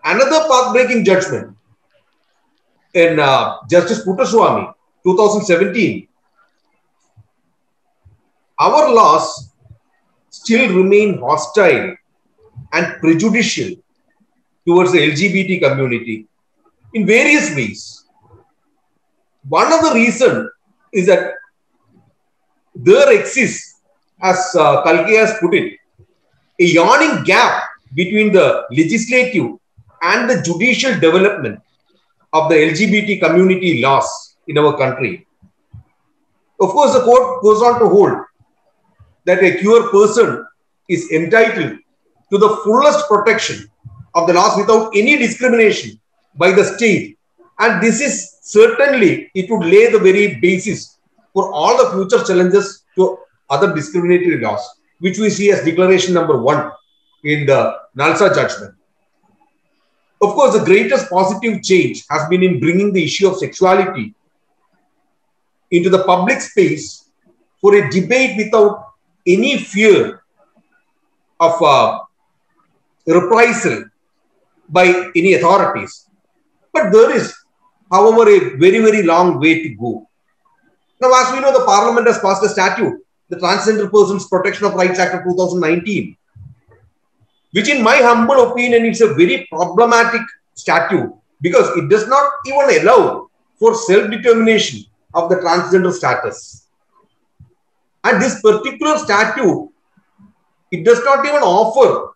another path-breaking judgment in Justice Puttaswamy, 2017, our laws still remain hostile and prejudicial towards the LGBT community in various ways. One of the reasons is that there exists, as Kalki has put it, a yawning gap between the legislative and the judicial development of the LGBT community laws in our country. Of course, the court goes on to hold that a queer person is entitled to the fullest protection of the laws without any discrimination by the state. And this is certainly it would lay the very basis for all the future challenges to other discriminatory laws, which we see as declaration number 1 in the NALSA judgment. Of course, the greatest positive change has been in bringing the issue of sexuality into the public space for a debate without any fear of reprisal by any authorities. But there is, however, a very, very long way to go. Now, as we know, the Parliament has passed a statute, the Transgender Persons Protection of Rights Act of 2019, which in my humble opinion, it's a very problematic statute because it does not even allow for self-determination of the transgender status. And this particular statute, it does not even offer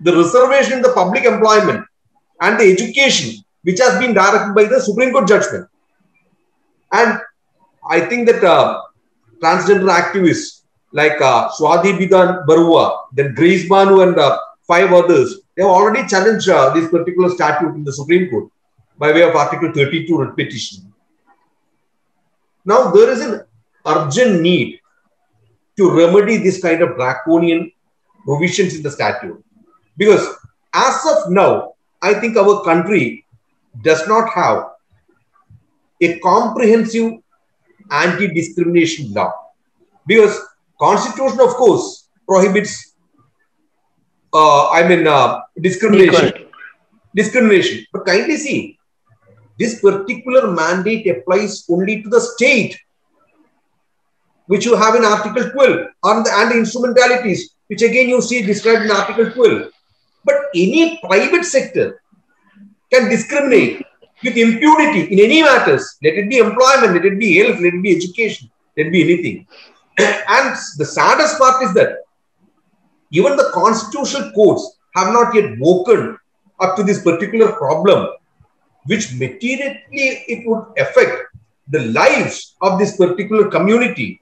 the reservation in the public employment and the education, which has been directed by the Supreme Court judgment. And I think that transgender activists like Swadhi Bidan Barua, then Grace Banu and 5 others, they have already challenged this particular statute in the Supreme Court by way of Article 32 writ petition. Now, there is an urgent need to remedy this kind of draconian provisions in the statute. Because as of now, I think our country does not have a comprehensive anti-discrimination law. Because Constitution, of course, prohibits discrimination. Equality. Discrimination. But kindly see, this particular mandate applies only to the state, which you have in Article 12, and the instrumentalities, which again you see described in Article 12. But any private sector can discriminate with impunity in any matters. Let it be employment, let it be health, let it be education, let it be anything. And the saddest part is that even the constitutional courts have not yet woken up to this particular problem, which materially it would affect the lives of this particular community.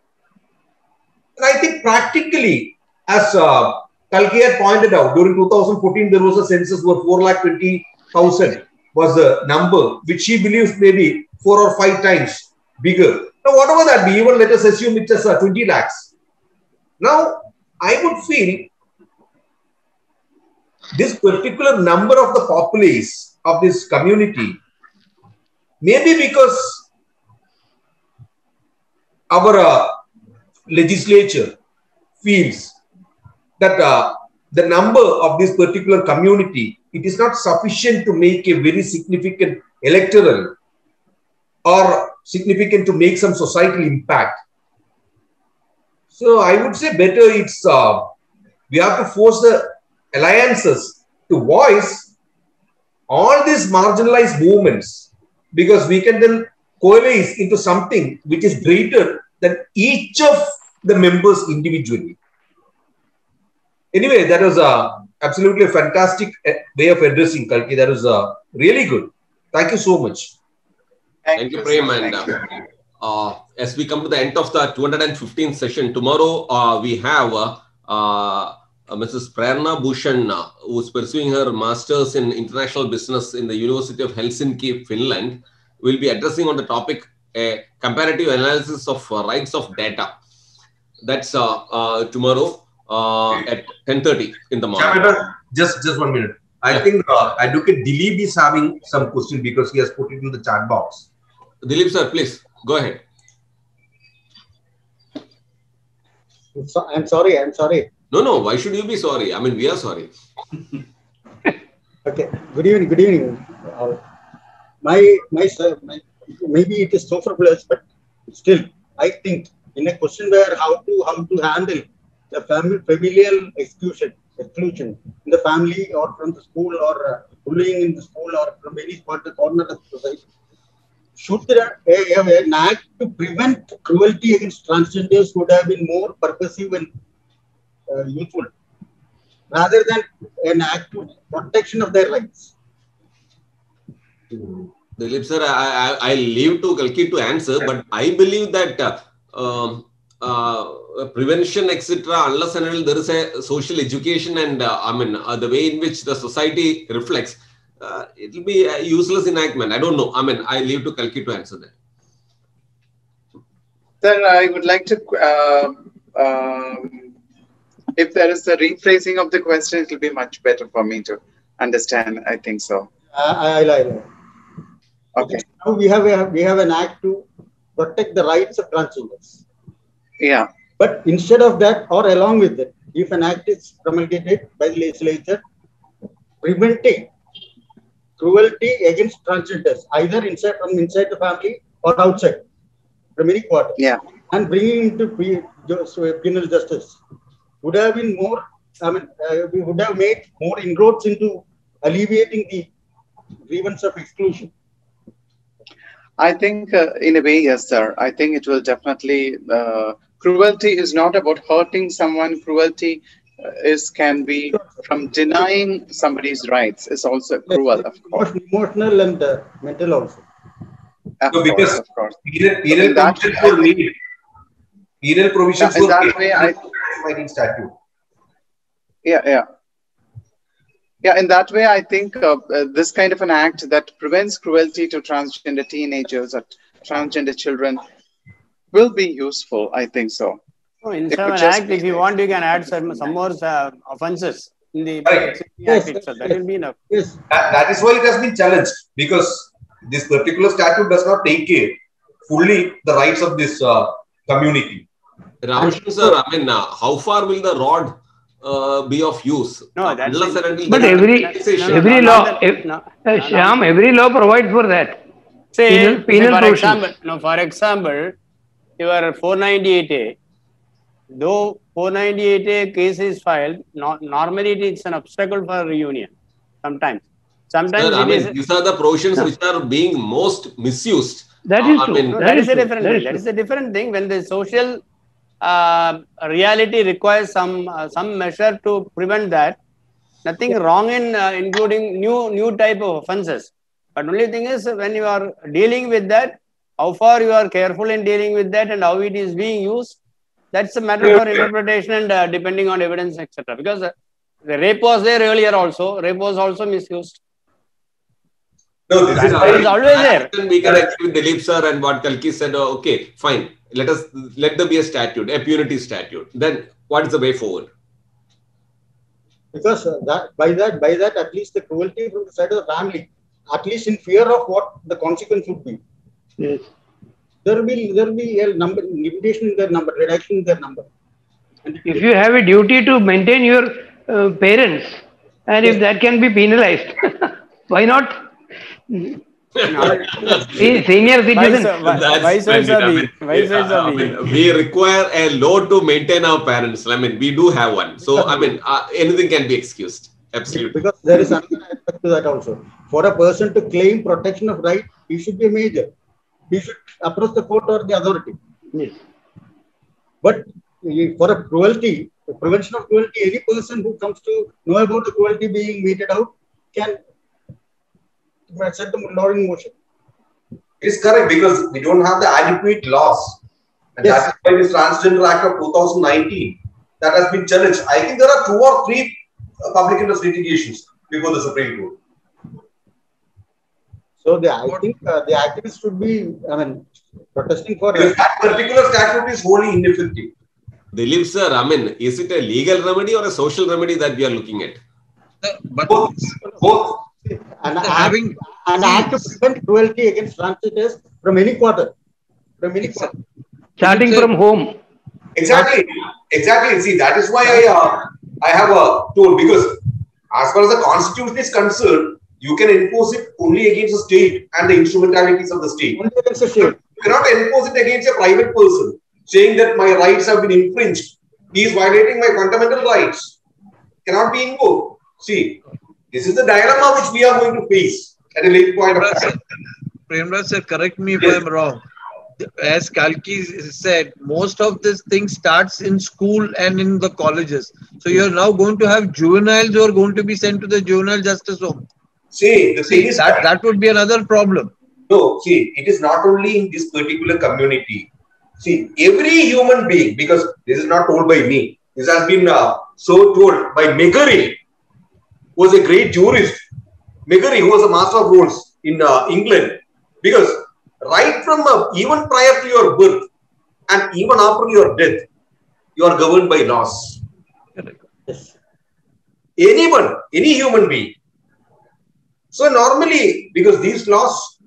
And I think practically, as Kalki had pointed out, during 2014, there was a census where 420,000 was the number, which she believes may be 4 or 5 times bigger. Now, whatever that be, even let us assume it is 20 lakhs. Now, I would feel this particular number of the populace of this community, maybe because our legislature feels that the number of this particular community, it is not sufficient to make a very significant electoral or significant to make some societal impact. So I would say better it's, we have to force the alliances to voice all these marginalized movements, because we can then coalesce into something which is greater than each of the members individually. Anyway, that was absolutely a fantastic way of addressing, Kalki. That was really good. Thank you so much. Thank you, Prem. And as we come to the end of the 215th session, tomorrow we have Mrs. Prerna Bhushan, who is pursuing her Masters in International Business in the University of Helsinki, Finland, will be addressing on the topic a comparative analysis of rights of data. That's tomorrow. At 10:30 in the morning. Just 1 minute. I think Advocate Dilip is having some question because he has put it in the chat box. Dilip sir, please go ahead. So, I'm sorry. No. Why should you be sorry? I mean, we are sorry. Okay. Good evening. Maybe it is so frivolous, but still, I think in a question where how to handle the familial exclusion in the family or from the school or bullying in the school or from any corner of society. Should there an act to prevent cruelty against transgenders would have been more purposive and useful rather than an act to protection of their rights? Dilip sir, I leave to Kalki to answer, but I believe that prevention, etc., unless and until there is a social education and the way in which the society reflects, it will be a useless enactment. I don't know. I mean, I leave to Kalki to answer that. Then I would like to, if there is a rephrasing of the question, it will be much better for me to understand. I think so. Okay. Now we have an act to protect the rights of transgenders. Yeah. But instead of that, or along with it, if an act is promulgated by the legislature preventing cruelty against transgenders, either inside from inside the family or outside, from any quarter, yeah, and bringing into penal justice, would have been more. I mean, we would have made more inroads into alleviating the grievance of exclusion. I think in a way, yes, sir. I think it will definitely, cruelty is not about hurting someone. Cruelty can be from denying somebody's rights. It's also cruel, of course. Emotional and mental also. Of course. Penal provisions were made. Penal provisions were made in statute. Yeah, yeah. Yeah, in that way, I think this kind of an act that prevents cruelty to transgender teenagers or transgender children will be useful, I think so. Oh, in some act, if you want, you can add some more offenses in the act itself. That will be enough. Yes. That is why it has been challenged, because this particular statute does not take care fully the rights of this community. Ramushan sir, I mean, how far will the rod be of use? No, that's but every law provides for that. Say, for example, your 498A, though 498A case is filed, normally it is an obstacle for reunion. Sometimes sir, these are the provisions which are being most misused. That is true. That is a different thing when the social reality requires some measure to prevent that. Nothing wrong in including new type of offenses. But only thing is, when you are dealing with that, how far you are careful in dealing with that and how it is being used, that's a matter for interpretation and depending on evidence, etc. Because the rape was there earlier also. Rape was also misused. No, this is always there. We can agree with Dilip sir and what Kalki said. Okay, fine. Let there be a statute, a punity statute. Then what is the way forward? Because by that, at least the cruelty from the side of the family, at least in fear of what the consequence would be. Yes. There will be a number limitation in their number, reduction in their number. And if you have a duty to maintain your parents, and if that can be penalized, why not? Senior citizens. We require a law to maintain our parents. I mean, we do have one. So, I mean, anything can be excused. Absolutely. Because there is another aspect to that also. For a person to claim protection of right, he should be a major. He should approach the court or the authority. Yes. But for a cruelty, the prevention of cruelty, any person who comes to know about the cruelty being meted out can set the law in motion. It is correct, because we don't have the adequate laws. And yes, that is why this Transgender Act of 2019 that has been challenged. I think there are 2 or 3 public interest litigations before the Supreme Court. So I think the activists should be, I mean, protesting for it. That particular statute is wholly ineffective. Dilip sir, I mean, is it a legal remedy or a social remedy that we are looking at? Both. An act to prevent cruelty against transgenders from any quarter. Starting from home. Exactly. Exactly. See, that is why I have a tool, because as far as the constitution is concerned, you can enforce it only against the state and the instrumentalities of the state. You cannot enforce it against a private person saying that my rights have been infringed. He is violating my fundamental rights. Cannot be invoked. See, this is the dilemma which we are going to face at a late point of time. Premraj sir, correct me if I am wrong. As Kalki said, most of this thing starts in school and in the colleges. So you are now going to have juveniles who are going to be sent to the juvenile justice home. See, the thing is that would be another problem. No, see, it is not only in this particular community. See, every human being, because this is not told by me, this has been so told by Megarry, was a great jurist Megheri, who was a master of rules in England, because right from even prior to your birth and even after your death, you are governed by laws. Yes. Anyone, any human being. So normally, because these laws,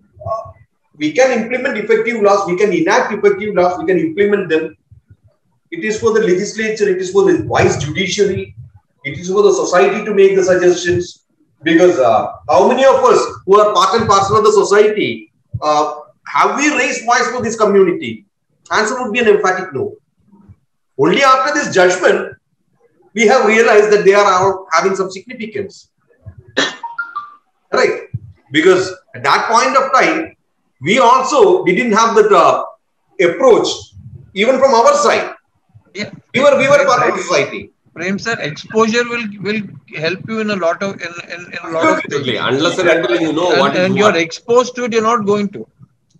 we can implement effective laws, we can enact effective laws, we can implement them. It is for the legislature, it is for the wise judiciary, it is for the society to make the suggestions. Because how many of us who are part and parcel of the society, have we raised voice for this community? Answer would be an emphatic no. Only after this judgment, we have realized that they are having some significance. Right? Because at that point of time, we also didn't have that approach, even from our side. Yeah. We were part of the society. Prem sir, exposure will help you in a lot of things. Unless and until you know what and you're exposed to it, you're not going to.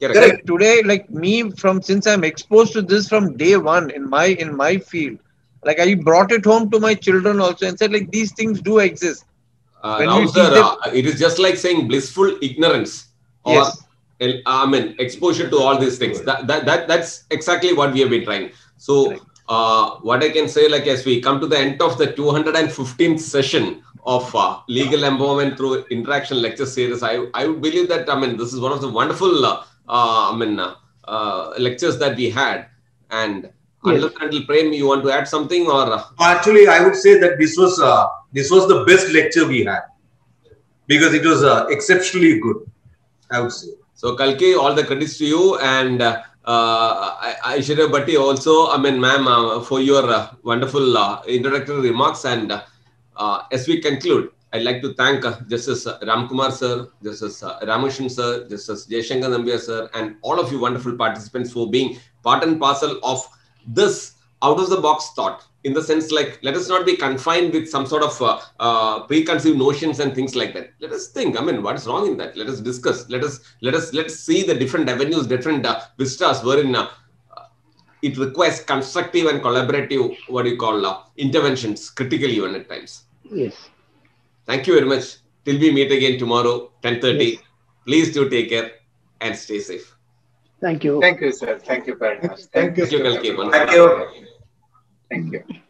Correct. Like today, like me, since I'm exposed to this from day one in my field, like I brought it home to my children also and said like these things do exist. Now sir, it is just like saying blissful ignorance or yes. I mean exposure to all these things. That's exactly what we have been trying. So. Correct. What I can say, like as we come to the end of the 215th session of Legal Empowerment Through Interaction Lecture Series, I believe that, I mean, this is one of the wonderful lectures that we had. And unless and until Prem, you want to add something or? Actually, I would say that this was the best lecture we had because it was exceptionally good, I would say. So Kalki, all the credits to you and Aishwarya Bhati also, I mean, ma'am, for your wonderful introductory remarks. And as we conclude, I'd like to thank Justice Ramkumar sir, Justice Ramushan sir, Justice Jayashankar Nambiar sir, and all of you wonderful participants for being part and parcel of this out-of-the-box thought. In the sense, like, let us not be confined with some sort of preconceived notions and things like that. Let us think. I mean, what is wrong in that? Let us discuss. Let's see the different avenues, different vistas wherein it requires constructive and collaborative, what do you call, interventions, critical even at times. Yes. Thank you very much. Till we meet again tomorrow, 10:30. Yes. Please do take care and stay safe. Thank you. Thank you, sir. Thank you very much. Thank you. Thank you. Thank you. Thank you.